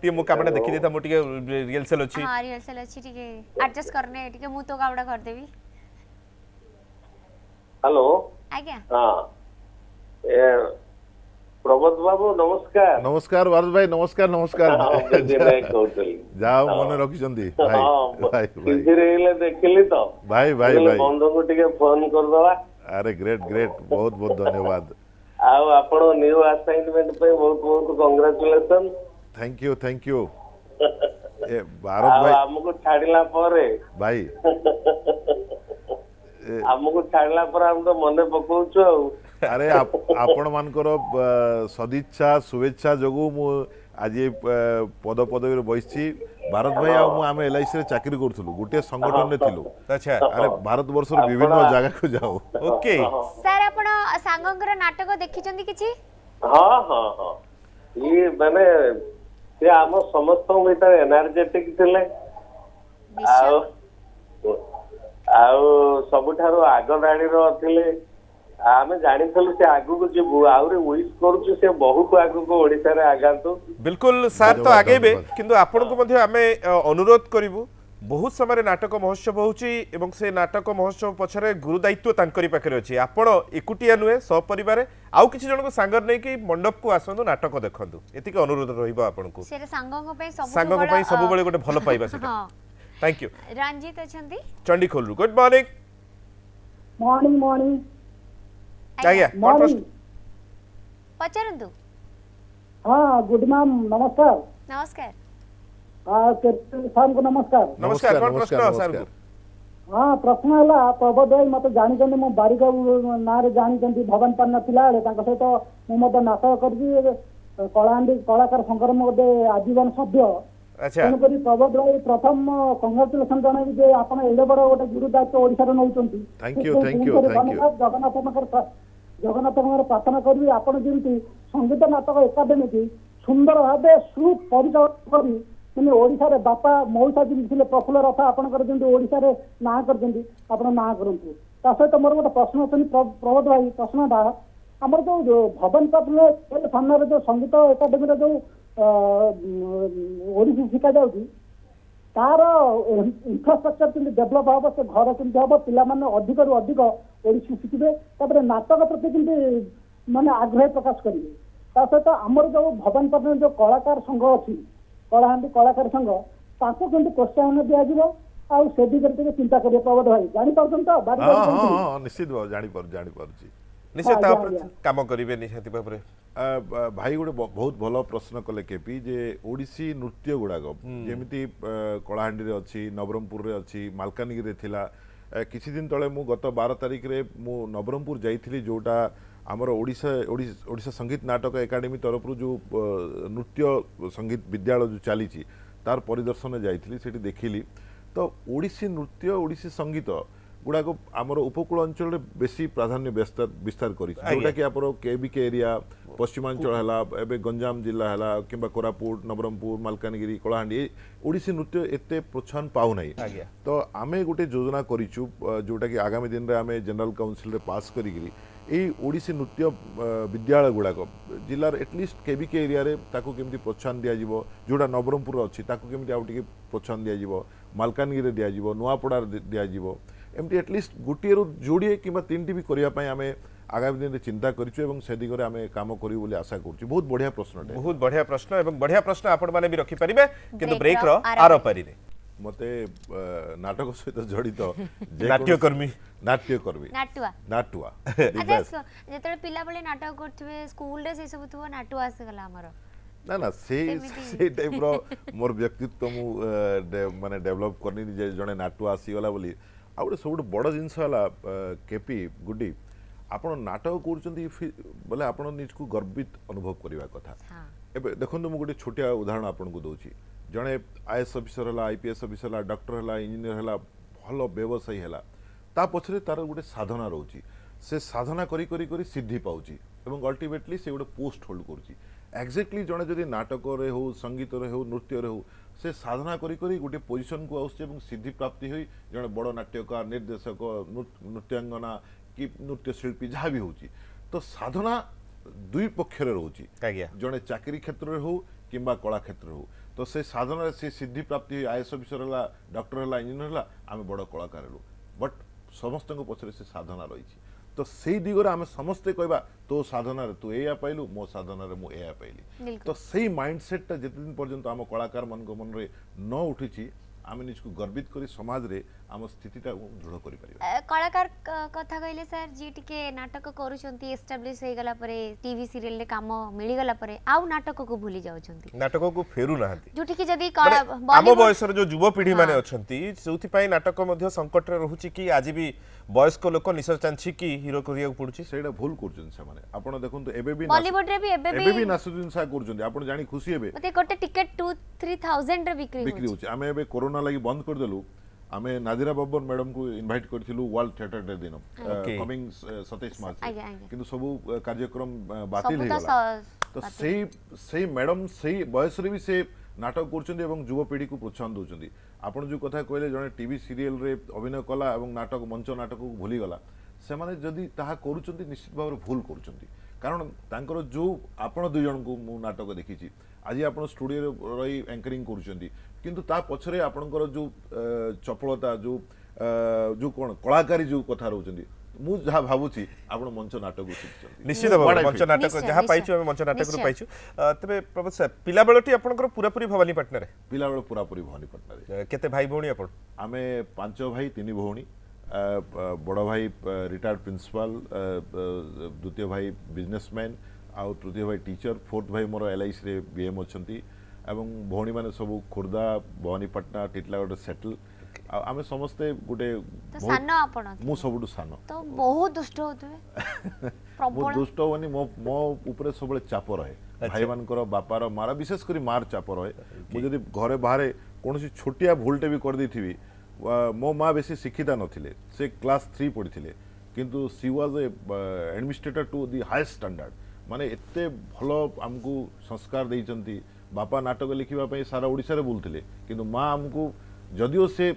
टी मो काबडा देखि देता मोटिके रियल सेल अछि हां रियल सेल अछि टिके एडजस्ट करने टिके मु तो काबडा कर देबी हेलो आ गया हां ए प्रबोध बाबू नमस्कार नमस्कार वारद भाई नमस्कार नमस्कार जाओ मन रखि जंदी भाई किछि रेले देखिली तो भाई भाई भाई बंधु को टिके फोन कर दवा अरे ग्रेट ग्रेट बहुत बहुत धन्यवाद आओ आपनो न्यू असाइनमेंट पे बहुत बहुत congratulation thank you thank you ए भारत भाई हमको छाड़ला परे भाई हमको छाड़ला पर हम तो मने पकोउछु अरे आपन मानकर सदिच्छा शुभेच्छा जगो मु आज पद पदवी रे बइछि भारत भाई आ मु आमे एलआईसी रे चाकरी करथुलु गुटे संगठन रे थिलु अच्छा अरे भारत वर्ष रे विभिन्न जगह को जाओ ओके सर आपण सांगंगर नाटक देखि चंदी किछि हां हां हां ये माने से हम समस्त बेटा एनर्जेटिक थिले आ आ सबठारो आगडाणी रो थिले आमे जानिथलु से आगु को जे आउरे विश करूछु से बहुत आगु को ओडिसा रे आगांतु बिल्कुल सर तो आगेबे किंतु आपन को मध्ये आमे अनुरोध करिवु बहुत समय रे नाटक महोत्सव होउची एवं से नाटक महोत्सव पछरे गुरु दायित्व तांकरी पाखरे अछि आपन एकुटिया नुए सब परिवार आउ किछि जण को सांगर नै कि मंडप को आसंतु नाटक देखंतु एतिके अनुरोध रहिबो आपन को से सांगक पय सब सांगक पय सब बेले गोटे भलो पाइबा सेटा थैंक यू रंजीत अछंती चंडीखोल रु गुड मॉर्निंग मॉर्निंग मॉर्निंग आया कौन प्रश्न पचरंदु हां गुड मॉर्निंग नमस्कार नमस्कार आ सर को नमस्कार नमस्कार कौन प्रश्न सर हाँ प्रश्न है प्रबोध भाई मत जानी मो बारिक ना जानी भवन पाना पिला सहित मुझे नाटक कर कलाहांडी कलाकार संघर मो गोटे आजीवन सभ्य तेणुक प्रबोध भाई प्रथम कंग्राचुलेसन जनइबी जे आपन एडे बड़ गोटे गुरु दायित्व ओडिशार नौचंती जगन्नाथ जगन्नाथ प्रार्थना करी आपड़ जमी संगीत नाटक एकाडेमी की सुंदर भाव सुपरिचालन करी मैंने ओडिशा बापा मौसा जी प्रफुल्ल रथ आपंकर जमीन ना कर ना करूँ ता सहित मोर गोटे प्रश्न अच्छी प्रबोध भाई प्रश्नटा आमर जो भवन पाटन थाना जो संगीत एकाडेमी जो ओडिसी शिखा जाऊँगी तार इनफ्रास्ट्रक्चर केमती डेभलप हम से घर केमती हम पाने अधिक रू अधिक ओडिसी शिखे तापर नाटक प्रति केमती मानने आग्रह प्रकाश करेंगे ता सहित आमर जो भवन पाटन जो कलाकार संघ अच्छी कलाहांडी कलाकार संघ ताको केमती प्रोत्साहन दिजाव आ से दिगरे चिंता करिए प्रबोध भाई जानी पारछन तो बात हां हां निश्चित जानी पर जानी परची निश्चित तापर काम करिवे निश्चित भाबरे भाई गुडे बहुत भलो प्रश्न कले केपी जे ओडिसी नृत्य गुडाक जेमिति कलाहांडी रे अछि नवरंगपुर रे अछि मालकानगिरी रे थिला किछि दिन तळे मु गत बारह तारिख रे मु नवरंगपुर जाईथिली जोटा आमर ओडिशा ओडिशा संगीत नाटक एकाडेमी तरफ जो नृत्य संगीत विद्यालय जो चली तार परिदर्शन जाइली से देखिली तो ओडिसी नृत्य ओडिसी संगीत गुड़ाक आमर उपकूल अंचल बेसी प्राधान्य विस्तार करके एरिया पश्चिमांचल है गंजाम जिला है कि कोरापुट नवरंगपुर मालकानगिरी कलाहांडी ओडिसी नृत्य एत प्रोत्साहन पाऊना तो आम गोटे योजना करूँ जोटा कि आगामी दिन में आम जनरल काउनसिल पास कर यही ओडिसी नृत्य विद्यालय गुड़ाक जिलार एटलिस्ट केविके एरिया रे ताको केमती प्रोत्साहन दिया दिजाव जोटा नवरंगपुर अच्छी ताको केमती आउ टिके प्रोत्साहन दिया दिजाव मालकानगिरी दिजाव नुआपड़ा दिया दिजाव एमती एटलिस्ट गोटे रु जोड़े किंबा तीन टी भी करने आमे आगामी दिन में चिंता करूँ से दिगरे आम कम करूँ बोली आशा करूँ बहुत बढ़िया प्रश्न बहुत बढ़िया प्रश्न और बढ़िया प्रश्न आपण माने भी रखि परिबे किंतु ब्रेक रो आरो परिरे मते नाटक सहित जड़ित नाट्यकर्मी नाट्यकर्मी नाटुआ नाटुआ अच्छा जेतले पिला बले नाटक करथबे स्कूल रे से सब थु नाटुआ से गला हमर ना ना से से टाइप रो मोर व्यक्तित्व मु माने डेवलप करनी जे जने नाटुआ आसी गला बोली आ गो सब बड़ जिंस होला केपी गुडी आपण नाटक करचंती बोले आपण निज को गर्वित अनुभव करबा कथा हां एबे देखंतु मु गोटे छोटिया उदाहरण आपण को दोची जड़े आईएएस अफिसर है आईपीएस अफिसर है डॉक्टर है इंजीनियर है भल व्यवसायी है ता पछरे तार गोटे साधना रोची से साधना करी करी करी सिद्धि पाउची एवं अल्टीमेटली से गोटे पोस्ट होल्ड करुच्ची एक्जाक्टली जड़े जदि नाटक रे हो संगीत रे हो नृत्य रे हो से साधना करी करी गोटे पोजिशन को आउसी एवं सिद्धि प्राप्ति होई जड़े बड़ नाट्यकार निर्देशक नृत्यांगना कि नृत्यशिल्पी जहाँ भी होची तो साधना दुई पक्षर रोची जड़े चाकरी क्षेत्र हो कि कला क्षेत्र हो तो से साधन से सिद्धि प्राप्ति आईएएस अफिसर है डॉक्टर है इंजीनियर है आम बड़ कलाकार हलु बट समस्त पचर से साधना रही तो से दिगरे आम समस्ते कहवा तो साधन तू ए पाइलु मो साधन मुझे पाइली तो से माइंडसेटा जिते दिन पर्यंत आम कलाकार मन मन में न उठी आम निज को गर्वित करी समाज रे आम स्थिति ता दृढ़ करि परिबा कलाकार कथा कहले सर जी टिके नाटक करूछंती एस्टैब्लिश हे गला परे टीवी सीरियल रे काम मिली गला परे आउ नाटक को भूली जाउछंती नाटक को फेरु नाहंती जो टिके जदी आम बयसर जो युवा पीढ़ी माने अछंती सेउथि पई नाटक मध्य संकट रे रहुची कि आज भी बयस्क लोक निसर चांछी कि हीरो करिया पडुची सेडा भूल करछन से माने आपण देखों तो एबे भी बॉलीवुड रे भी एबे भी एबे भी नासुदिन सा करछन आपण जानि खुशी हेबे मते कोटे टिकट दो तीन हज़ार रे बिक्री बिक्री होची आमे एबे कोरोना लागि बंद कर देलु आमे नादिरा बब्बर मैडम को इनवाइट करथिलु वर्ल्ड थिएटर डे दिन कमिंग सत्ताईस मार्च किंतु सब कार्यक्रम बातिल हेला तो सेही सेही मैडम सेही बयस रे भी से नाटक करछन एवं युवा पीढ़ी को प्रोत्साहन दोछन आपण जो कथा कहले जने टीवी सीरियल रे अभिनय कला एवं नाटक मंच नाटक को भूली गला से माने जदी ताहा करूचंती निश्चित भाव भूल करूचंती कारण तांकर जो आपण दुई जन को मु नाटक देखिची आज आपण स्टूडियो रही एंकरिंग करूचंती किंतु ता पछरे आपणकर जो चपलता जो जो कोन कलाकारी जो कथा रहउचंती मु जहा भाबुची आपण मंच नाटक उचित निश्चित मंच नाटक जहा पाइछु हम मंच नाटक रु पाइछु तबे प्रबोध सर पिला बेलटी आपनकर पुरापुरी भवानी पटना रे पिला बेल पुरापुरी भवानी पटना रे केते भाई भौणी आपण आमे पांच भाई तीन भौणी बड़ भाई रिटायर्ड प्रिंसिपल द्वितीय भाई बिजनेसमैन आ तृतीय भाई टीचर फोर्थ भाई मोर एलआईसी रे बीएम अछंती एवं भौणी माने सब खुर्दा भवानीपटना टिटलागढ़ सेटल आमे समस्ते गुटे सान आपण मु सबटु सान तो बहुत दुष्ट होतबे प्रबल दुष्ट होनी मो मो ऊपर सब चाप रहे भाई मानकर बापार मार विशेष करी मार चाप रहे मु जदी घरे बाहर कोनोसी छोटिया भूलटे भी कर देथिबी मो मां बेसी शिक्षिता नथिले से क्लास थ्री पढ़िथिले किंतु she was a administrator to the highest standard माने एते भलो हमकु संस्कार देइचंती बापा नाटक लिखिबा पई सारा ओडिसा रे बोलथिले किंतु मां हमकु जदिओ से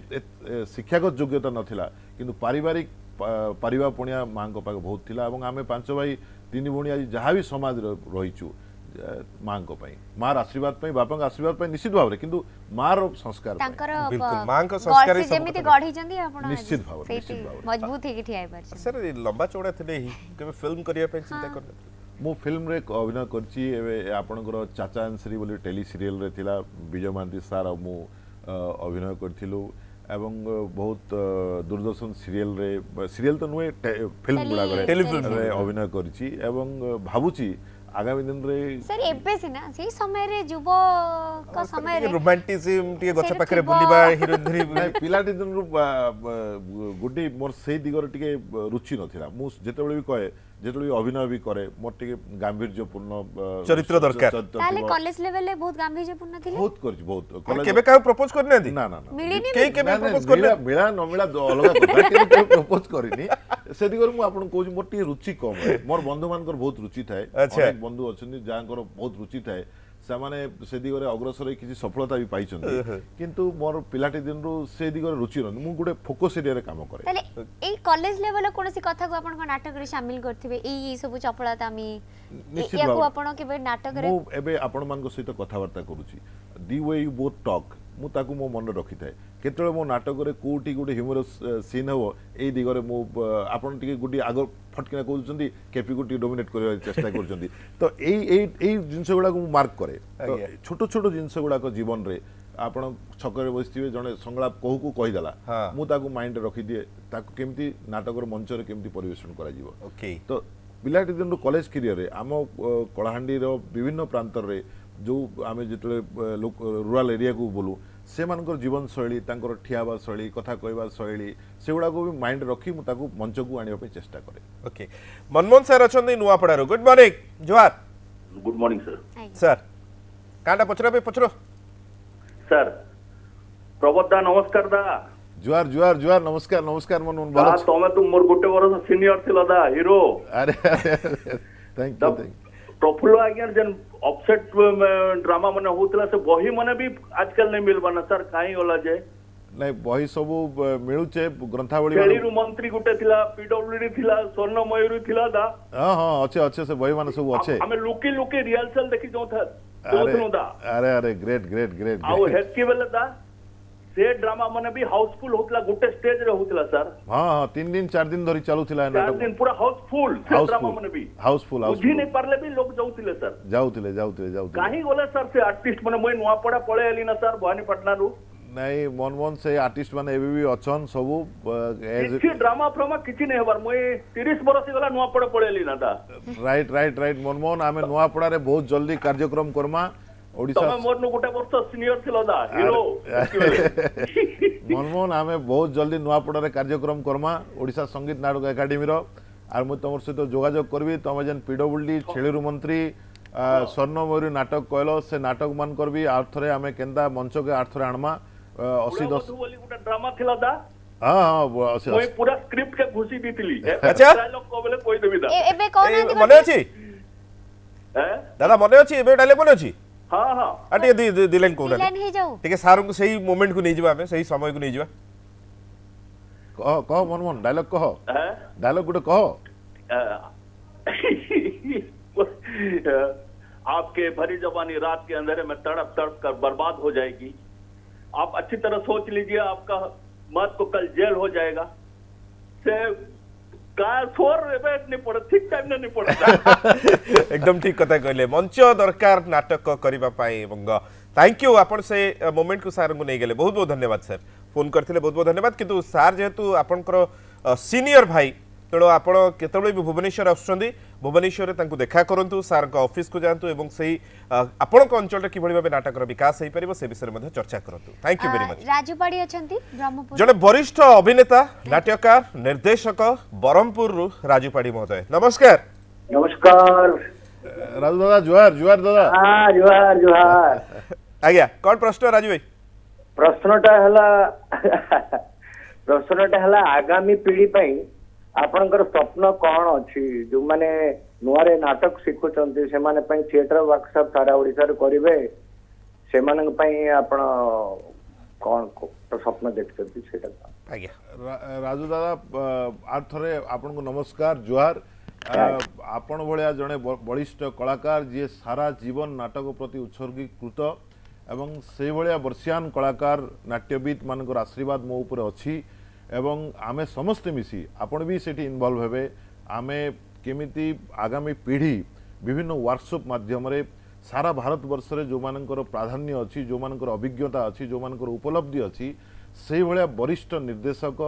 शिक्षागत योग्यता नथिला किंतु पारिवारिक परिवार पुणिया माँ को पाक बहुत थिला एवं आमे पांच भाई तीन भणी आज जहाँ भी समाज रहीचु माँ को पाई मार आशीर्वाद पाई बापा का आशीर्वाद पाई निश्चित भाव रे किंतु मार संस्कार बिल्कुल माँ का संस्कार जेमिति गढ़ी जंदी आपण निश्चित भाव निश्चित भाव मजबूत हे कि ठियाई पर सर लंबा चौड़ा थले ही के फिल्म करिया पे चिंता कर मो फिल्म रे अभिनय करची एवे आपण को चाचा अंसरी बोली टेली सीरियल रे थिला विजय मांती सर मो अभिनय करूँ एवं बहुत दूरदर्शन सीरियल रे सीरियल तो नुहे फिल्म गुड़ाक टेलीफिल्म अभिनय करी भावुची आगामी दिन रे सर एबे सिना से समय रे जुव का समय रे रोमांटिसिज्म टी गछ पाखरे बुलीबा हीरोइन धरी पिलाटी दिन रू गुडी मोर सेही दिगर टिके रुचि नथिला मु जेते बेले भी कहे जेते बेले अभिनय भी करे मोर टिके गांभीर्यपूर्ण चरित्र दरकार ताले कॉलेज लेवल रे बहुत गांभीर्यपूर्ण थिले बहुत करज बहुत कॉलेज केबे का प्रपोज करने दी ना ना केई केबे प्रपोज करने मेला न मेला अलग कोटा केबे प्रपोज करिनी से दिगर मु आपन कोज मोर टिके रुचि कम मोर बंधु मानकर बहुत रुचि थाए अनेक बंधु अछन जांकर बहुत रुचि थाए से माने से दिगरे अग्रसर हे किसी सफलता भी पाइछन किंतु मोर पिलाटी दिन रो से दिगरे रुचि रन मु गुडे फोकस एरिया रे काम करे तले ए कॉलेज लेवल कोन सी कथा को आपन को नाटक रे शामिल करथिबे ए ए सब चपलता मी या को आपन केबे नाटक रे मु एबे आपन मान को सहित कथावार्ता करूची the way you both talk मु ताकू मो मन रखि थाए केतळे मो नाटक रे कोठी गुडे ह्यूमरस सीन हो ए दिगरे मो आपन टिके गुडी आगर फटकिना कहते कैपी को डोमिनेट कर चेष्टा कर तो जिनस गुड़ाक मार्क करे तो छोट छोट जिनस गुड़ाक जीवन में आप छक्रे बसथे जड़े संलाप कहू को कहीदेला मुझे माइंड रखीदिए केमती नाटक मंचर केमती परिवेषण कर तो पिलाटी दिन कॉलेज कैरियर आम कलाहांडी विभिन्न प्रांतर रे जो आम जिते रूराल एरिया को बोलूँ से मानकर जीवन शैली ठियावा शैली कथा कहवा शैली से गुड़ा को भी माइंड रखी मुझे मंच को आने चेष्टा करे ओके मनमोहन सर अच्छा नुआपड़ार गुड मॉर्निंग जोहार गुड मॉर्निंग सर सर काटा पचरा पचर सर प्रबोध दा नमस्कार दा जुआर जुआर जुआर नमस्कार नमस्कार मनमोहन बोला तमे तो मोर गोटे वर्ष सीनियर थिला दा हीरो अरे थैंक यू प्रफुल्ल आज्ञा जन ऑफसेट ड्रामा माने होतला से बही माने भी आजकल नहीं मिलबाना सर काई होला जे नहीं बही सब मिलुचे ग्रंथावली केली रु मंत्री गुटे थिला पीडब्ल्यूडी थिला स्वर्ण मयूरी थिला दा हां हां अच्छे अच्छे से बही माने सब अच्छे हमें लुकी लुकी रिहर्सल देखि जो था तो दा अरे अरे ग्रेट ग्रेट ग्रेट आ हेड के बेला दा से ड्रामा माने भी हाउसफुल होतला गुटे स्टेज रे होतला सर हां हां तीन दिन चार दिन धरि चालू थिला ना चार दिन पूरा हाउसफुल ड्रामा माने भी हाउसफुल हाउस बुझी नहीं पारले भी लोग जाउतिले सर जाउतिले जाउतिले जाउतिले काई होला सर से आर्टिस्ट माने मोय नुआपड़ा पळे आली ना सर भवानी पटना रु नहीं मनमोहन से आर्टिस्ट माने एबी भी अछन सबु किछि ड्रामा फ्रमा किछि नै हबार मोय तीस बरस गला नुआपड़ा पळेली नादा राइट राइट राइट मनमोहन आमे नुआपड़ा रे बहुत जल्दी कार्यक्रम करमा ओडिसा तमे मोर नु गोटे वर्ष सीनियर थिलदा हीरो मनमोहन आमे बहुत जल्दी नुआपड़ा रे कार्यक्रम करमा ओडिसा संगीत नाटक एकाडमी रो आर मु तमर सहित जोगाजोग करबी तमे जन पीडब्ल्यूडी छेलेरु मंत्री स्वर्ण मयूरी नाटक कहलो से नाटक मान करबी आर थरे आमे केंदा मंच के आर थरे आणमा अस्सी दस वाली गुटा ड्रामा थिला दा हां हां कोई पूरा स्क्रिप्ट के घुसी दितली अच्छा डायलॉग को बोले कोई देबी दा एबे कोन आंदी मने अछि ह दादा मने अछि एबे डायलॉग मने अछि हां हां अटे दि दिलेन कोन दिलेन हे जाऊ ठीक है सारन को सही मोमेंट को नै जेबा हम सही समय को नै जेबा कह कह मन मन डायलॉग कह डायलॉग गुटे कह आपके भरी जवानी रात के अंधेरे में तड़प तड़प कर बर्बाद हो जाएगी आप अच्छी तरह सोच लीजिए आपका मत को कल जेल हो जाएगा से कार फोर रेबेट नहीं पड़त ठीक टाइम ने नहीं पड़त एकदम ठीक कथा कहले मंच दरकार नाटक करबा पाई एवं थैंक यू आपण से मोमेंट को सर को नै गेले बहुत बहुत धन्यवाद सर फोन करथिले बहुत बहुत धन्यवाद किंतु सर जेतु आपनकर सीनियर भाई तेणु आपड़ केतबे भी भुवनेश्वर आसुच्चंदी भुवनेश्वर तांकु देखा करूँ सार ऑफिस को जातु एवं सही आपण अंचल कि भाव नाटक विकास हो पार से विषय में चर्चा करूँ। Thank you very much. राजूपाड़ी अछंती ब्रह्मपुर जड़े वरिष्ठ अभिनेता नाट्यकार निर्देशक ब्रह्मपुर राजूपाड़ी महोदय नमस्कार। नमस्कार राजू दादा जोहार जोहार दादा। हां जोहार जोहार। आज्ञा कौन प्रश्न राजू भाई? प्रश्नटा हला प्रश्नटा हला आगामी पीढ़ी पई आपनकर स्वप्न कोन अछि जो माने नुवारे नाटक सिखुचंती से माने पई थिएटर वर्कशॉप सारा ओडिसा रे करिवे से मानन पई आपण कोन को स्वप्न देखचंती सेटा। आज्ञा राजू दादा आर थरे आपन को नमस्कार जोहार। आपण भाया जड़े वरिष्ठ कलाकार जी सारा जीवन नाटक प्रति उत्सर्गीकृत एवं से भाया वर्षियान कलाकार नाट्यविद मान आशीर्वाद मो उपर अच्छी एवं आमे समस्ते मिसी आपण भी सेठी इन्वॉल्व हेबे आमे केमिति आगामी पीढ़ी विभिन्न वर्कशॉप माध्यम रे सारा भारत वर्ष रे जो मानकर प्राधान्य अच्छी जो मानकर अभिज्ञता अच्छी जो मानकर उपलब्धि अच्छी से भाया वरिष्ठ निर्देशक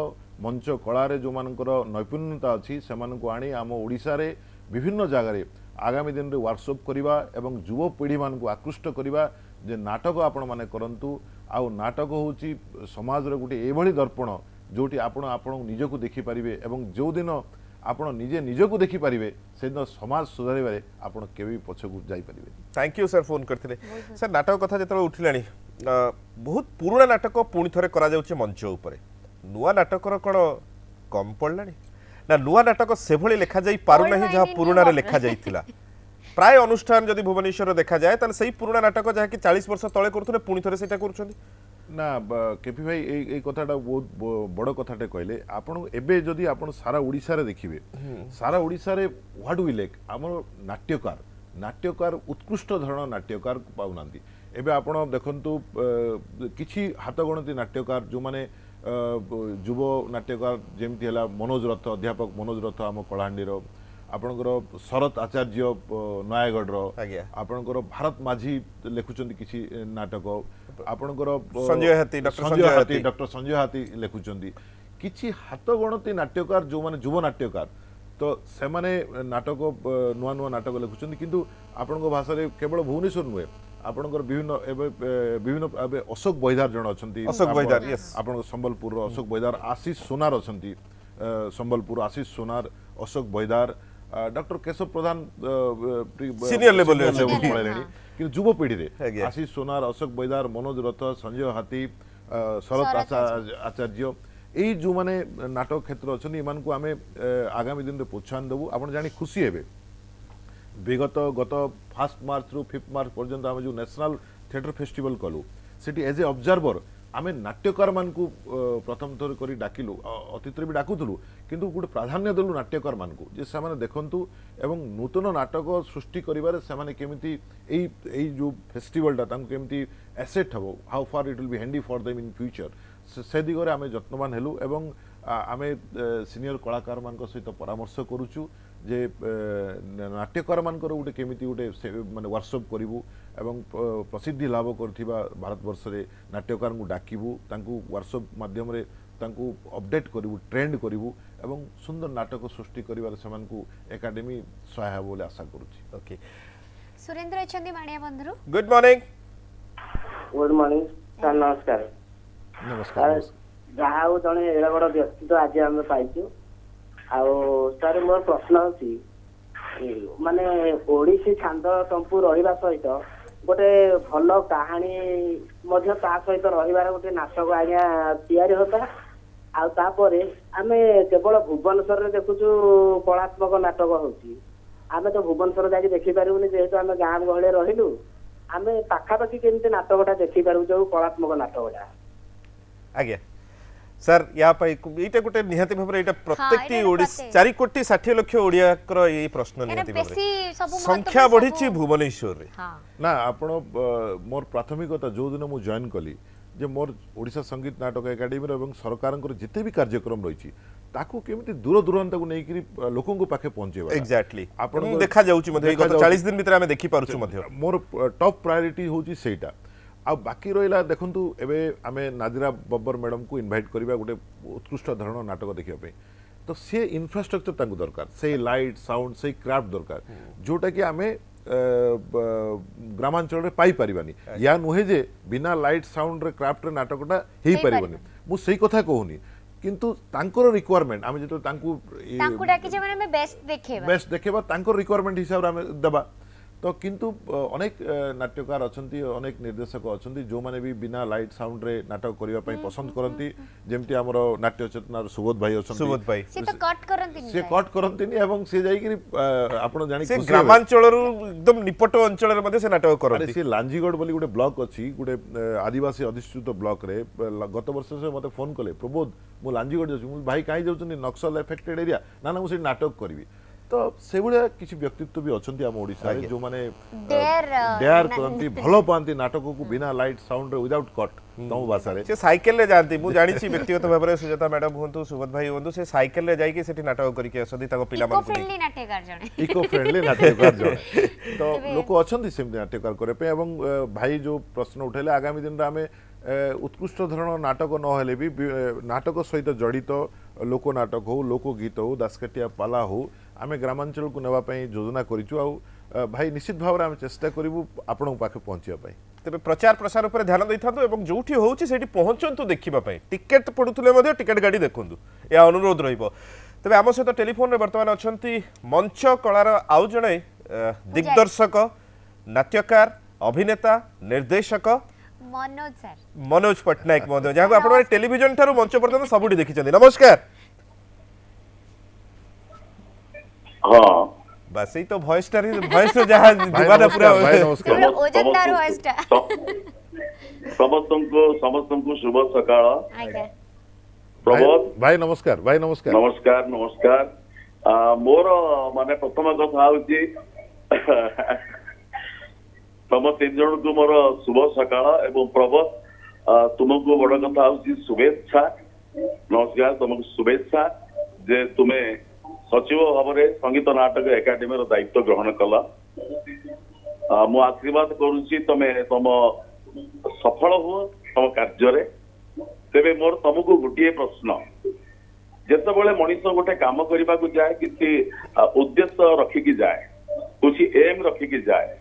मंच कला रे जो मानकर नैपुण्यता अच्छी से आनी आम ओडिशा रे विभिन्न जगार आगामी दिन में वर्कशॉप करवा एवं युवा पीढ़ी मान आकृष्ट करवा जे नाटक आपण माने करंतु आउ नाटक होची समाज रे गोटे एभली दर्पण जोटी आपण आपण निजको देखिपारे एवं जो दिन आपण निजे निजको देखिपारे से दिन समाज सुधारे आपण केबी पछकु जाई पारे। थैंक यू सर फोन करथिले सर नाटक कथा जतबे उठिलानी बहुत पुराना नाटक पुणी थरे करा जाउचे मंच ऊपर नुआ नाटक कौन कम पड़ा ना नुआ नाटक से भाई लेखा जा पारना जहाँ पुराणा लेखा जा प्राय अनुष्ठान जब भुवनेश्वर देखा जाए तो सही पुराणा नाटक जहाँकि चालीस वर्ष तले करूँ पुणी थे से ना केपी भाई ये कथाटा बहुत बड़ कथाटे कहले आपन एबे जदि आप सारा ओडिशा रे देखिए सारा ओडिशा रे व्हाट वी लैक आम नाट्यकार नाट्यकार उत्कृष्ट धरण नाट्यकार पाऊना एबे आपण देखंतु किछि हाथगणती नाट्यकार जो माने जुव नाट्यकार जमी है मनोज रथ अध्यापक मनोज रथ आम कलाहांडीर आपणकर शरत आचार्य नयगढ़ आपणकर भारत माझी लेखुचंद किसी नाटक आपणकर संजय हाथी संजय हाथी डॉक्टर संजय हाथी लेखुचंद किसी हाथगणती नाट्यकार जो माने जुव नाट्यकार तो से माने नाटक नुआ नुआ नाटक लेखुचंद किंतु आपणकर भाषा रे केवल भुवनेश्वर नुहे आपणकर विभिन्न विभिन्न अशोक बैदार जन अच्छा अशोक बैदार आप संबलपुर अशोक बैदार आशीष सोनार अच्छा Sambalpur Ashish Sonar Ashok Baidar doctor Keshav Pradhan senior level कि युवा पीढ़ी आशीष सोनार अशोक बैदार मनोज रथ संजय हाथी शरत आचार्य यही जो माने नाटक क्षेत्र अच्छा इन को आम आगामी दिन में प्रोत्साहन देवु आप जानी खुशी हेबे विगत गत फास्ट मार्च रु फिफ्थ मार्च पर्यंत आम जो नेशनल थिएटर फेस्टिवल कलु सेटी एज ए ऑब्जर्वर आम नाट्यकार मान को प्रथम थर कर डाकिलु अतीत भी डाकुलु किंतु गोटे प्राधान्य देलु नाट्यकार मान को जे से देखंतु एवं नूतन नाटक सृष्टि करिवारे से केमिति एई एई जो फेस्टिवलटा तांको केमिति एसेट हबो how far it will be handy for them in future से दिगरे आम यत्नवान हेलु एवं आम सीनियर कलाकार मान सहित परामर्श करूचु जे नाट्यकार मान गोटे केमिति गोटे माने वर्कशॉप करूँ एवं प्रसिद्धि लाभ करथिबा भारत वर्ष रे नाट्यकार को डाकिबू तांकु वर्कशॉप माध्यम रे तांकु अपडेट करूँ ट्रेंड करूँ एवं सुंदर नाटक सृष्टि करिवार समान को एकाडेमी सहाय बोले आशा करूँ। ओके सुरेंद्र चंदी माणिया बंधु good morning. Good morning sir नमस्कार। नमस्कार जाओ जने एड़ा बड़ व्यक्ति तो आज हम पाइछु आओ सर मोर प्रश्न अच्छी माने ओडिसी छांद संपूर रहा सहित गोटे भल कहानी सहित रहा गोटे नाटक आज्ञा या आपर आम केवल भुवनेश्वर में देखुचु कलात्मक नाटक होची आम तो भुवनेश्वर जाके देखिपारूनी जेहेतु आम गाँ गहले रही आम पाखापाखी केमती नाटकटा देखिपारू जो कलात्मक नाटकटा। आज्ञा सर या इटा गोटे निहाती भाबरे इटा प्रत्येक चार कोटी षाठी लक्ष ओडिया कर ये प्रश्न संख्या बढ़ी भुवनेश्वर रे ना आपण मोर प्राथमिकता जो दिन मु जॉइन कली जे मोर ओडिशा संगीत नाटक एकाडेमी एवं सरकार जिते भी कार्यक्रम रही ताकू केमती दूर दूरांत को नेकि लोकन को पाखे पहुंचेबा एग्जैक्टली आपण देखा जाउची मध्ये गत चालीस दिन भीतर आमे देखि पारुछु मध्ये मोर टॉप प्रायोरिटी होची सेटा आ बाकी रहा देखु एबे आमे नादिरा बब्बर मैडम को इनभाइट करवा गोटे उत्कृष्ट धरण नाटक देखापी तो सी इनफ्रास्ट्रक्चर दरकार से लाइट साउंड से क्राफ्ट दरकार जोटा कि आमे ग्रामांचल रे पाई परिबानी या नुहे जे बिना लाइट साउंड रे क्राफ्ट रे नाटकटा हेई परिबानी मु सेही कथा कहूनी किंतु तांकर रिक्वायरमेंट आमे जेतो तांकु तांकु डाके जे माने बेस्ट देखेबा बेस्ट देखेबा तांकर रिक्वायरमेंट हिसाब रे आमे देबा तो किंतु अनेक नाट्यकार अछंती अनेक निर्देशक अछंती जो माने भी बिना लाइट साउंड रे नाटक करिवा पई पसंद करंती जेमति हमरो नाट्य चेतनार सुबोध भाई अछंती सुबोध भाई से तो कट करंती नि से कट करंती नि एवं से जाई कि आपण जानि खुशी से ग्रामांचल रु एकदम निपट अंचल रे मध्ये से नाटक करंती से लांजीगड बोली गुडे ब्लॉक अछि गुडे आदिवासी अधिसूचित ब्लॉक रे गत वर्ष से मते फोन कले प्रबोध मु लांजीगड जछु मु भाई काई जाउछनी नक्सल अफेक्टेड एरिया ना ना मु से नाटक करबी तो से भाया किसी व्यक्तित्व भी अच्छे आम ओडिशा रे जो माने डेयर करती भलो पाती नाटक को बिना लाइट साउंड रे विदाउट कट तम भाषा रे से साइकिल रे जानती मु जानि छी व्यक्तिगत भाव रे सुजाता मैडम हुंतु सुबोध भाई हुंतु से साइकिल रे जाई के सेठी नाटक करिके असदी ताको पिला मन को फ्रेंडली नाटककार जने इको फ्रेंडली नाटककार जने तो लोक अच्छे सेम नाटककार करे पे एवं भाई जो प्रश्न उठेले आगामी दिन रे आमे उत्कृष्ट धरण नाटक न हेले भी नाटक सहित जड़ित लोक नाटक हो लोक गीत हो दासकाटिया पाला हो आमे ग्रामांचल को नवा पई योजना करिचु आ भाई निश्चित भाव रे आमे चेष्टा करिवु आपन पाखे पहुँचिया पई तबे प्रचार प्रसार ऊपर ध्यान दैथा तो एवं जोठी होउची सेठी पहुँचंतु देखिबा पई टिकट पडुथले मध्ये टिकट गाडी देखंतु या अनुरोध रहइबो तबे आम सहित टेलीफोन रे वर्तमान अछंती मंच कलार आउ जणे दिग्दर्शक नाट्यकार अभिनेता निर्देशक मनोज सर मनोज पटनायक महोदय जाको आपन टेलीविजन थारु मंच पर्यंत सबुडी देखिचंदी नमस्कार हां बस ही तो वॉइस स्टार ही वॉइस तो जहां दिवाना पूरा ओजनदार वॉइस स्टार समस्तम को समस्तम को शुभ सकाळ प्रबोध भाई नमस्कार भाई नमस्कार नमस्कार नमस्कार मोर माने प्रथम कथा होची तम तीन जण को मोर शुभ सकाळ एवं प्रबोध तुमको बड कथा होची शुभेच्छा नमस्कार तुमको शुभेच्छा जे तुमे सचिव भाव में संगीत नाटक एकाडेमी दायित्व ग्रहण कला मु आशीर्वाद करुच्ची तुम्हें तुम सफल हो तुम कार्य तेरे मोर तुमको गोटे प्रश्न जिते मनीष गोटे काम करने को जाए किसी उद्देश्य रखिकी जाए कुछ एम रखिकी जाए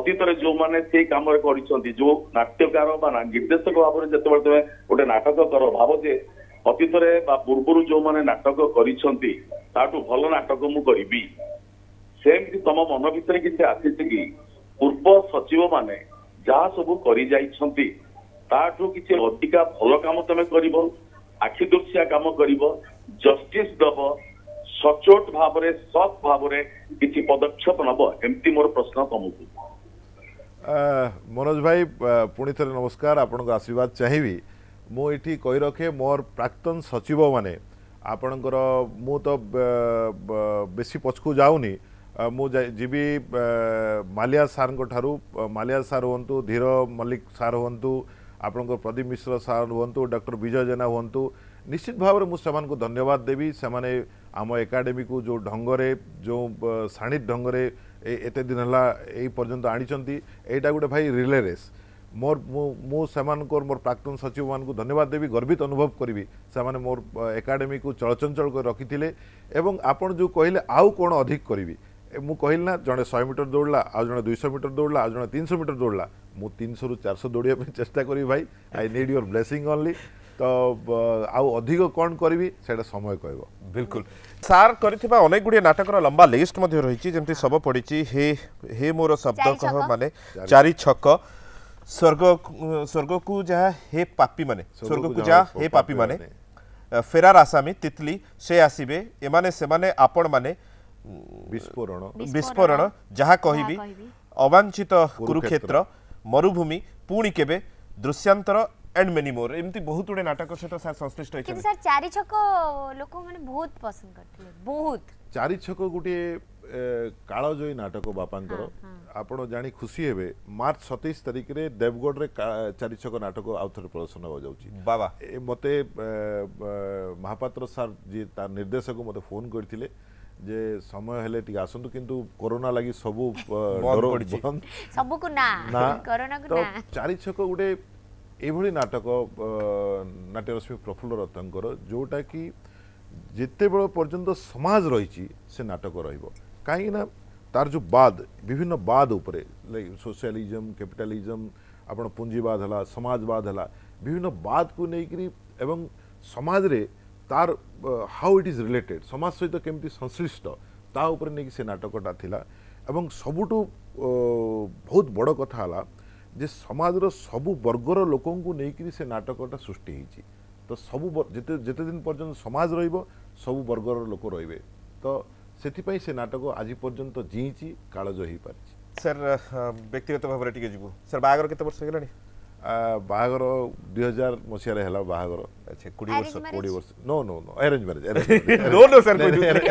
अतीत जो मैंने से कम जो नाट्यकार निर्देशक भाव में जिते तुम गोटे नाटक कर भाव जे अतीत पूर्व जो मैंने नाटक करू भल नाटक मु करी सेमती तुम मन भर किसी आसी कि पूर्व सचिव मान जहाँ सब कर अधिका भल कम तुम कर आखिदृशिया कम कर जस्टिस दब सचोट भाव में सत् भाव में किसी पदक्षेप नब एमती मोर प्रश्न तुमको मनोज भाई पुणी थे नमस्कार आपन आशीर्वाद चाहिए मु ये कही रखे मोर प्राक्तन सचिव माने आपणकर मु तो बेसी पछकू जाऊनी मु जीवी मालिया सार ठारू मालिया सार हूँ धीर मल्लिक सार हूँ आपण प्रदीप मिश्र सार हूँ डॉक्टर विजय जेना हूँ निश्चित भाव में मुझे को धन्यवाद देवी से आम एकाडेमी को जो ढंग रे जो साणित ढंग रे एते दिन हला एई पर्यंत आनिचंती एटा गोटे भाई रिले रेस मोर मु मोर प्राक्तन सचिव मान को धन्यवाद देवी गर्वित अनुभव करी से मोर एकाडेमी को चलचंचल कर रखी थे एवं आपन जो कहले आउ कौन अधिक करी मु कहली ना जड़े सौ मीटर दौड़ला आज जड़े दुई सौ मीटर दौड़ला आज जड़े तीन सौ मीटर दौड़ला मु तीन सौ रु चार सौ दौड़े चेस्टा करी भाई I need your blessing only तो आउ अधिक कौन करी से समय कह बिल्कुल सार करिथिबा अनेक गुडी नाटक लंबा लिस्ट रही जमी सब पड़ी हे मोर शब्द कह माने चारि छक स्वर्ग स्वर्ग को जहा हे पापी माने स्वर्ग को जहा हे पापी माने फेरार आसामी तितली से आसीबे एमाने सेमाने आपण माने विस्फोरण विस्फोरण जहा कहबी अवांछित कुरुक्षेत्र मरुभूमि पुणी केबे दृश्यांतर एंड मेनी मोर एमती बहुत गुडे नाटक सहित सर संश्लिष्ट होइछ कि सर चारि छक लोक माने बहुत पसंद करथिले बहुत चारि छक गुडी कालजयी नाटक बापांकर आपड़ जानी खुशी हेबे मार्च सतैश तारिख रे देवगढ़ रे चारिछक नाटक आउ थे प्रदर्शन हो जाउची बाबा मते महापात्र सर जी तार निर्देशक मते फोन करथिले जे समय हेले ठीक आसंतु किंतु कोरोना लागी सबु डरो सबु को ना कोरोना को ना चारिछक गुडे एभली नाटक नाट्यरश्मि प्रफुल्ल रथंकर जोटा कि जिते बड़ पर्यंत समाज रही से नाटक रहिबो काहे ना तार जो बाद विभिन्न बाद उपरे सोशलिज्म कैपिटलिज्म आपण पूंजीवाद हला समाजवाद हला विभिन्न बाद को लेकर एवं समाज रे तार हाउ इट इज रिलेटेड समाज सहित केमती संश्लिष्ट ता ऊपर नेकी से नाटकटा थिला एवं सबुटू बहुत बड़ कथा हला जे समाज रो सबु वर्गर लोकन को लेकर से नाटकटा सृष्टि हिची। तो सबु जिते जिते दिन पर्यंत समाज रहिबो सबु वर्गर लोक रहिबे तो सेथिपाई से नाटक आज पर्यंत जींची कालज होई पारछि। सर व्यक्तिगत भाव रे टिके जिवो सर बाहागर केते वर्ष गेलानी? बाहागर दो हज़ार मसिया रे हला बाहागर अच्छा बीस वर्ष बीस वर्ष no no no arrange marriage no no sir कोइ arrange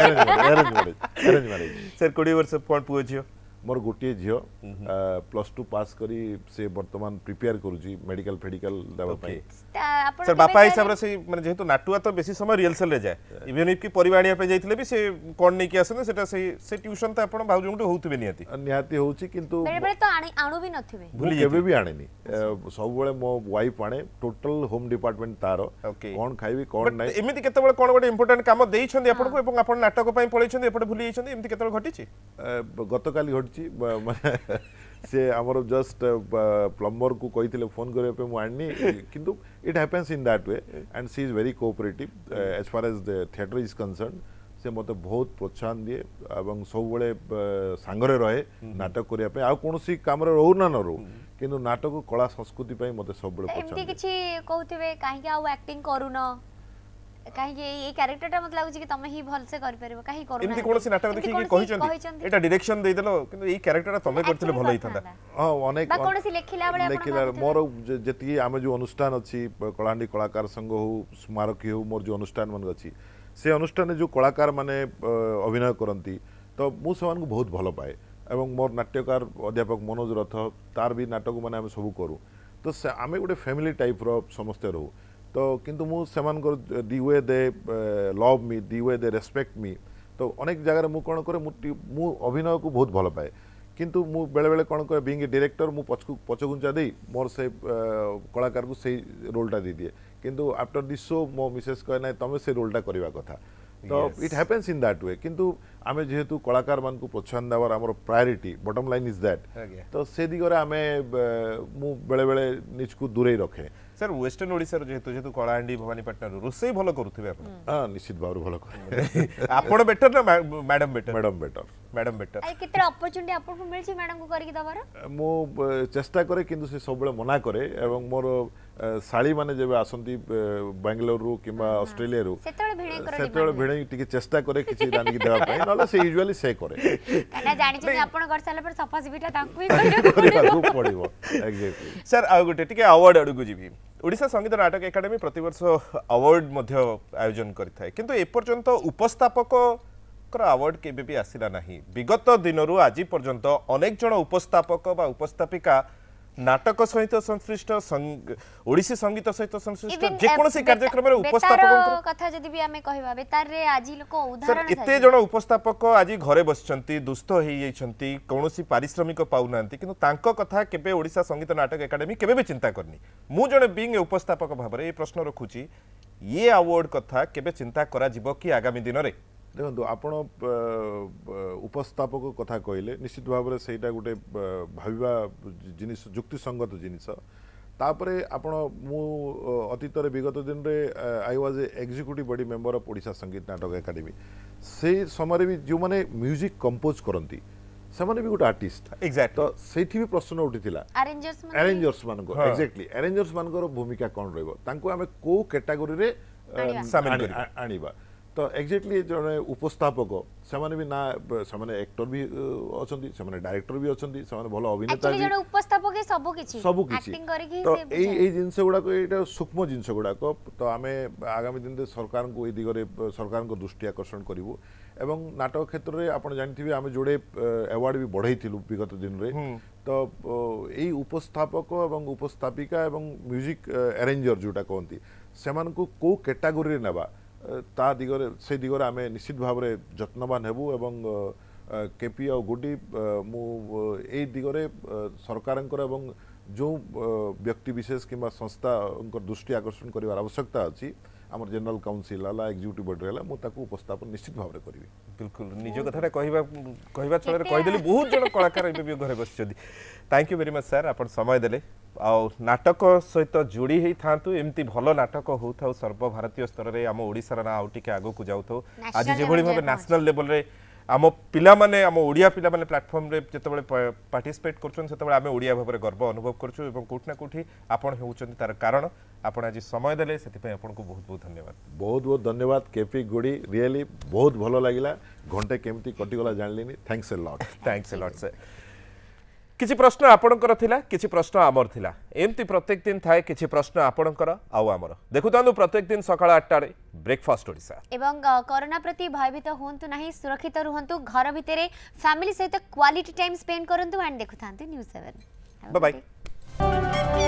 marriage arrange marriage sir बीस वर्ष कोन पुओ जियो मोर गोटे झियो प्लस टू पास करी से वर्तमान प्रिपेयर करूची मेडिकल फेडिकल दवा पाई। सर बापा हिसाब रे से माने जेतु नाटुआ तो बेसी समय रिहर्सल रे जाय इवन इफ की परिवारिया पे जाइतले भी से कोन नै के आसन सेटा से से ट्यूशन त आपण भाउजो गुटे होउतबे नियाती नियाती होउची किंतु बेले बेले तो आणु भी नथिबे भूली जेबे भी आणेनी सब बेले मो वाइफ आणे टोटल होम डिपार्टमेंट तारो कोन खाइबी कोन नै एमिति केते बेले कोन गोटे इंपोर्टेंट काम देइछन आपण को एवं आपण नाटक पई पळैछन एपटे भूली जाइछन एमिति केते बेले घटिची गतकाली घट से आमर जस्ट प्लम्बर को कही फोन करने मुझे किंतु it happens in that way and she is very cooperative as far as theatre is concern से मत बहुत प्रोत्साहन दिए और सब सांगरे रहे नाटक करने आउ कौन कम रो ना न रो कि नाटक कला संस्कृति मत सब प्रोत्साहन काहे के ये कैरेक्टर टा मत लागु जे कि तमे ही भल से कर परबो काहे करू ना इमती कोनोसी नाटक देखि कि कहि चंदी एटा डायरेक्शन देइ देलो किंतु ये कैरेक्टर टा तमे करथिले भल होई थांदा। हां अनेक बा कोनोसी लेखिला बेले लेखिला मोर जेति आमे जो अनुष्ठान अछि कलाहंडी कलाकार संघ हो स्मारकी हो मोर जो अनुष्ठान मन अछि से अनुष्ठान जो कलाकार माने अभिनय करंती तो मु समान को बहुत भल पाए एवं मोर नाट्यकार अध्यापक मनोज रथ तार भी नाटक माने हम सब करू तो आमे गोटे फैमिली टाइप रो समस्ते रहू तो किंतु मु सेमान को दी वे दे लव मी दी वे दे रेस्पेक्ट मी तो अनेक जगह मु कौन करे मु अभिनय को बहुत भल पाए किंतु मु बेले बेले कौन करे बीइंग ए डायरेक्टर मु पछकु पछगुंचा दे मोर से कलाकार को से रोलटा दे दिए किंतु आफ्टर दिस शो मो मिसेस कहे ना तमे से रोलटा करबा कथा तो it happens in that way किंतु आमे जेहेतु कलाकार मान को प्रोत्साहन देवार आमर priority bottom line is that तो से दिगरे आमे मु बेले बेले निज को दूरे रखे। सर वेस्टर्न ओडिसा जेहेतु जेहेतु कलाहांडी भवानीपाटना रोसई भलो करूथिबे आपण? हां निश्चित भाव भलो कर आपण बेटर ना madam better madam better madam better आ कितरा अपॉर्चुनिटी आपण को मिलछि मैडम को करके दवार मो चेष्टा करे किंतु से सब बेले मना करे एवं मोर साली माने जेबे आसंती बेंगलोर रो किबा ऑस्ट्रेलिया रो सेतळे भिणे करे सेतळे भिणे टिके चेष्टा करे किछि रानी के देवा पई नला से यूजुअली से करे कना जानि छि आपण कर साले पर सफा सिबिटा ताकू ही करियो पड़िबो एग्जैक्टली। सर आ गोटे टिके अवार्ड आडू को जीबी ओडिशा संगीत नाटक एकाडेमी प्रति वर्ष अवार्ड मध्य आयोजन करिथाय किंतु एपर्यंत उपस्थापक कर अवार्ड केबे भी आसीला नाही। विगत दिनरू आज पर्यंत अनेक जन उपस्थापक बा उपस्थापिका नाटक सहित संश्लिष्ट ओडिसी संगीत सहित संश्लिष्ट जे कोनोसी कार्यक्रम रे उपस्थापक कथा जदी भी हमें कहबा बेतार रे आज लोक उदाहरण एते जन उपस्थापक आज घरे बसचंती दुष्ट होई जैचंती कोनोसी पारिश्रमिक पाउनांती किंतु तांको कथा केबे ओडिसा संगीत नाटक एकाडेमी केबे भी चिंता करनी। मु जन बीइंग उपस्थापक भाबरे ए प्रश्न रखुची ये अवार्ड कथा केबे चिंता करा जिवो कि आगामी दिन रे देखो आपण उपस्थापक कथा कहले निश्चित भाव में सहीटा गोटे भाविबा जिनिस जुक्तिसंगत जिनिस तापरे आपण मु अतीत रे विगत दिन रे I was a executive body member of Odisha Sangeet Natak academy से समय भी जो माने म्यूजिक कंपोज करंती से माने भी गोटे आर्टिस्ट एग्जैक्ट तो सेठी भी प्रश्न उठीला अरेंजर्स मान अरेंजर्स मान को एग्जैक्टली अरेंजर्स मान को भूमिका कोन रहबो तांको हमें को कैटेगरी रे शामिल करी आनिबा तो एक्जेक्टली जड़े उपस्थापक से माने भी ना से माने एक्टर भी अछंती से माने डायरेक्टर भी अछंती से माने भलो अभिनेता भी जड़े उपस्थापक सब किछि एक्टिंग करै कि से ए ए जिनसे गुडा को एटा सूक्ष्म जिनसे गुडा को तो आमे आगामी दिन सरकार को ए दिगरे सरकार को दृष्टि आकर्षण करिवो एवं नाटक क्षेत्र रे आपण जानथिबे आमे जोडे अवार्ड भी बढैथिलु विगत दिन रे तो ए उपस्थापक एवं उपस्थापिका एवं म्यूजिक अरेंजर जोटा कोंती से मान को को कैटेगरी रे नेबा ता दिगरे से दिगरे आम निश्चित भाव में जत्नवान हेबू एवं केपी और गुडी मु ए दिगरे सरकार एवं जो व्यक्ति विशेष किंबा संस्था दृष्टि आकर्षण कर आवश्यकता अच्छी आमर जनरल काउंसिल है एक्जिक्यूटिव बॉडी है मुझे उपस्थापन निश्चित भाव में करी बिल्कुल निज कथा कहवा छल कहीदेली बहुत जन कलाकार ये घर बस। Thank you very much sir आप समय देले नाटक सहित जोड़ी ही था एमती भल नाटक हो था सर्व भारतीय स्तर में आम ओडिशार ना आउ टिके आगो जाऊ आज जो भाव नेशनल लेवल रे आम पाने ओडिया पिला माने प्लेटफॉर्म रे जिते पार्टिसिपेट करें ओडिया भाव में गर्व अनुभव करूँ कौटना कौटी आपण हो तार कारण आपण आज समय देले से आपको बहुत बहुत धन्यवाद बहुत बहुत धन्यवाद केपी गुड़ी रियली बहुत भल लगे घंटे केमती कटिगला जान thanks a lot thanks a lot sir किसी प्रश्न आपणकर थिला किसी प्रश्न आमर थिला एमती प्रत्येक दिन थाए किसी प्रश्न आपणकर आउ आमर देखुतानु प्रत्येक दिन सकाळ आठटा रे ब्रेकफास्ट ओडिसा एवं कोरोना प्रति भयभीत होंतु नाही सुरक्षित रहंतु घर भितरे फैमिली सहित क्वालिटी टाइम स्पेंड करंतु एंड देखुतांतु न्यूज़ सेवन बाय बाय।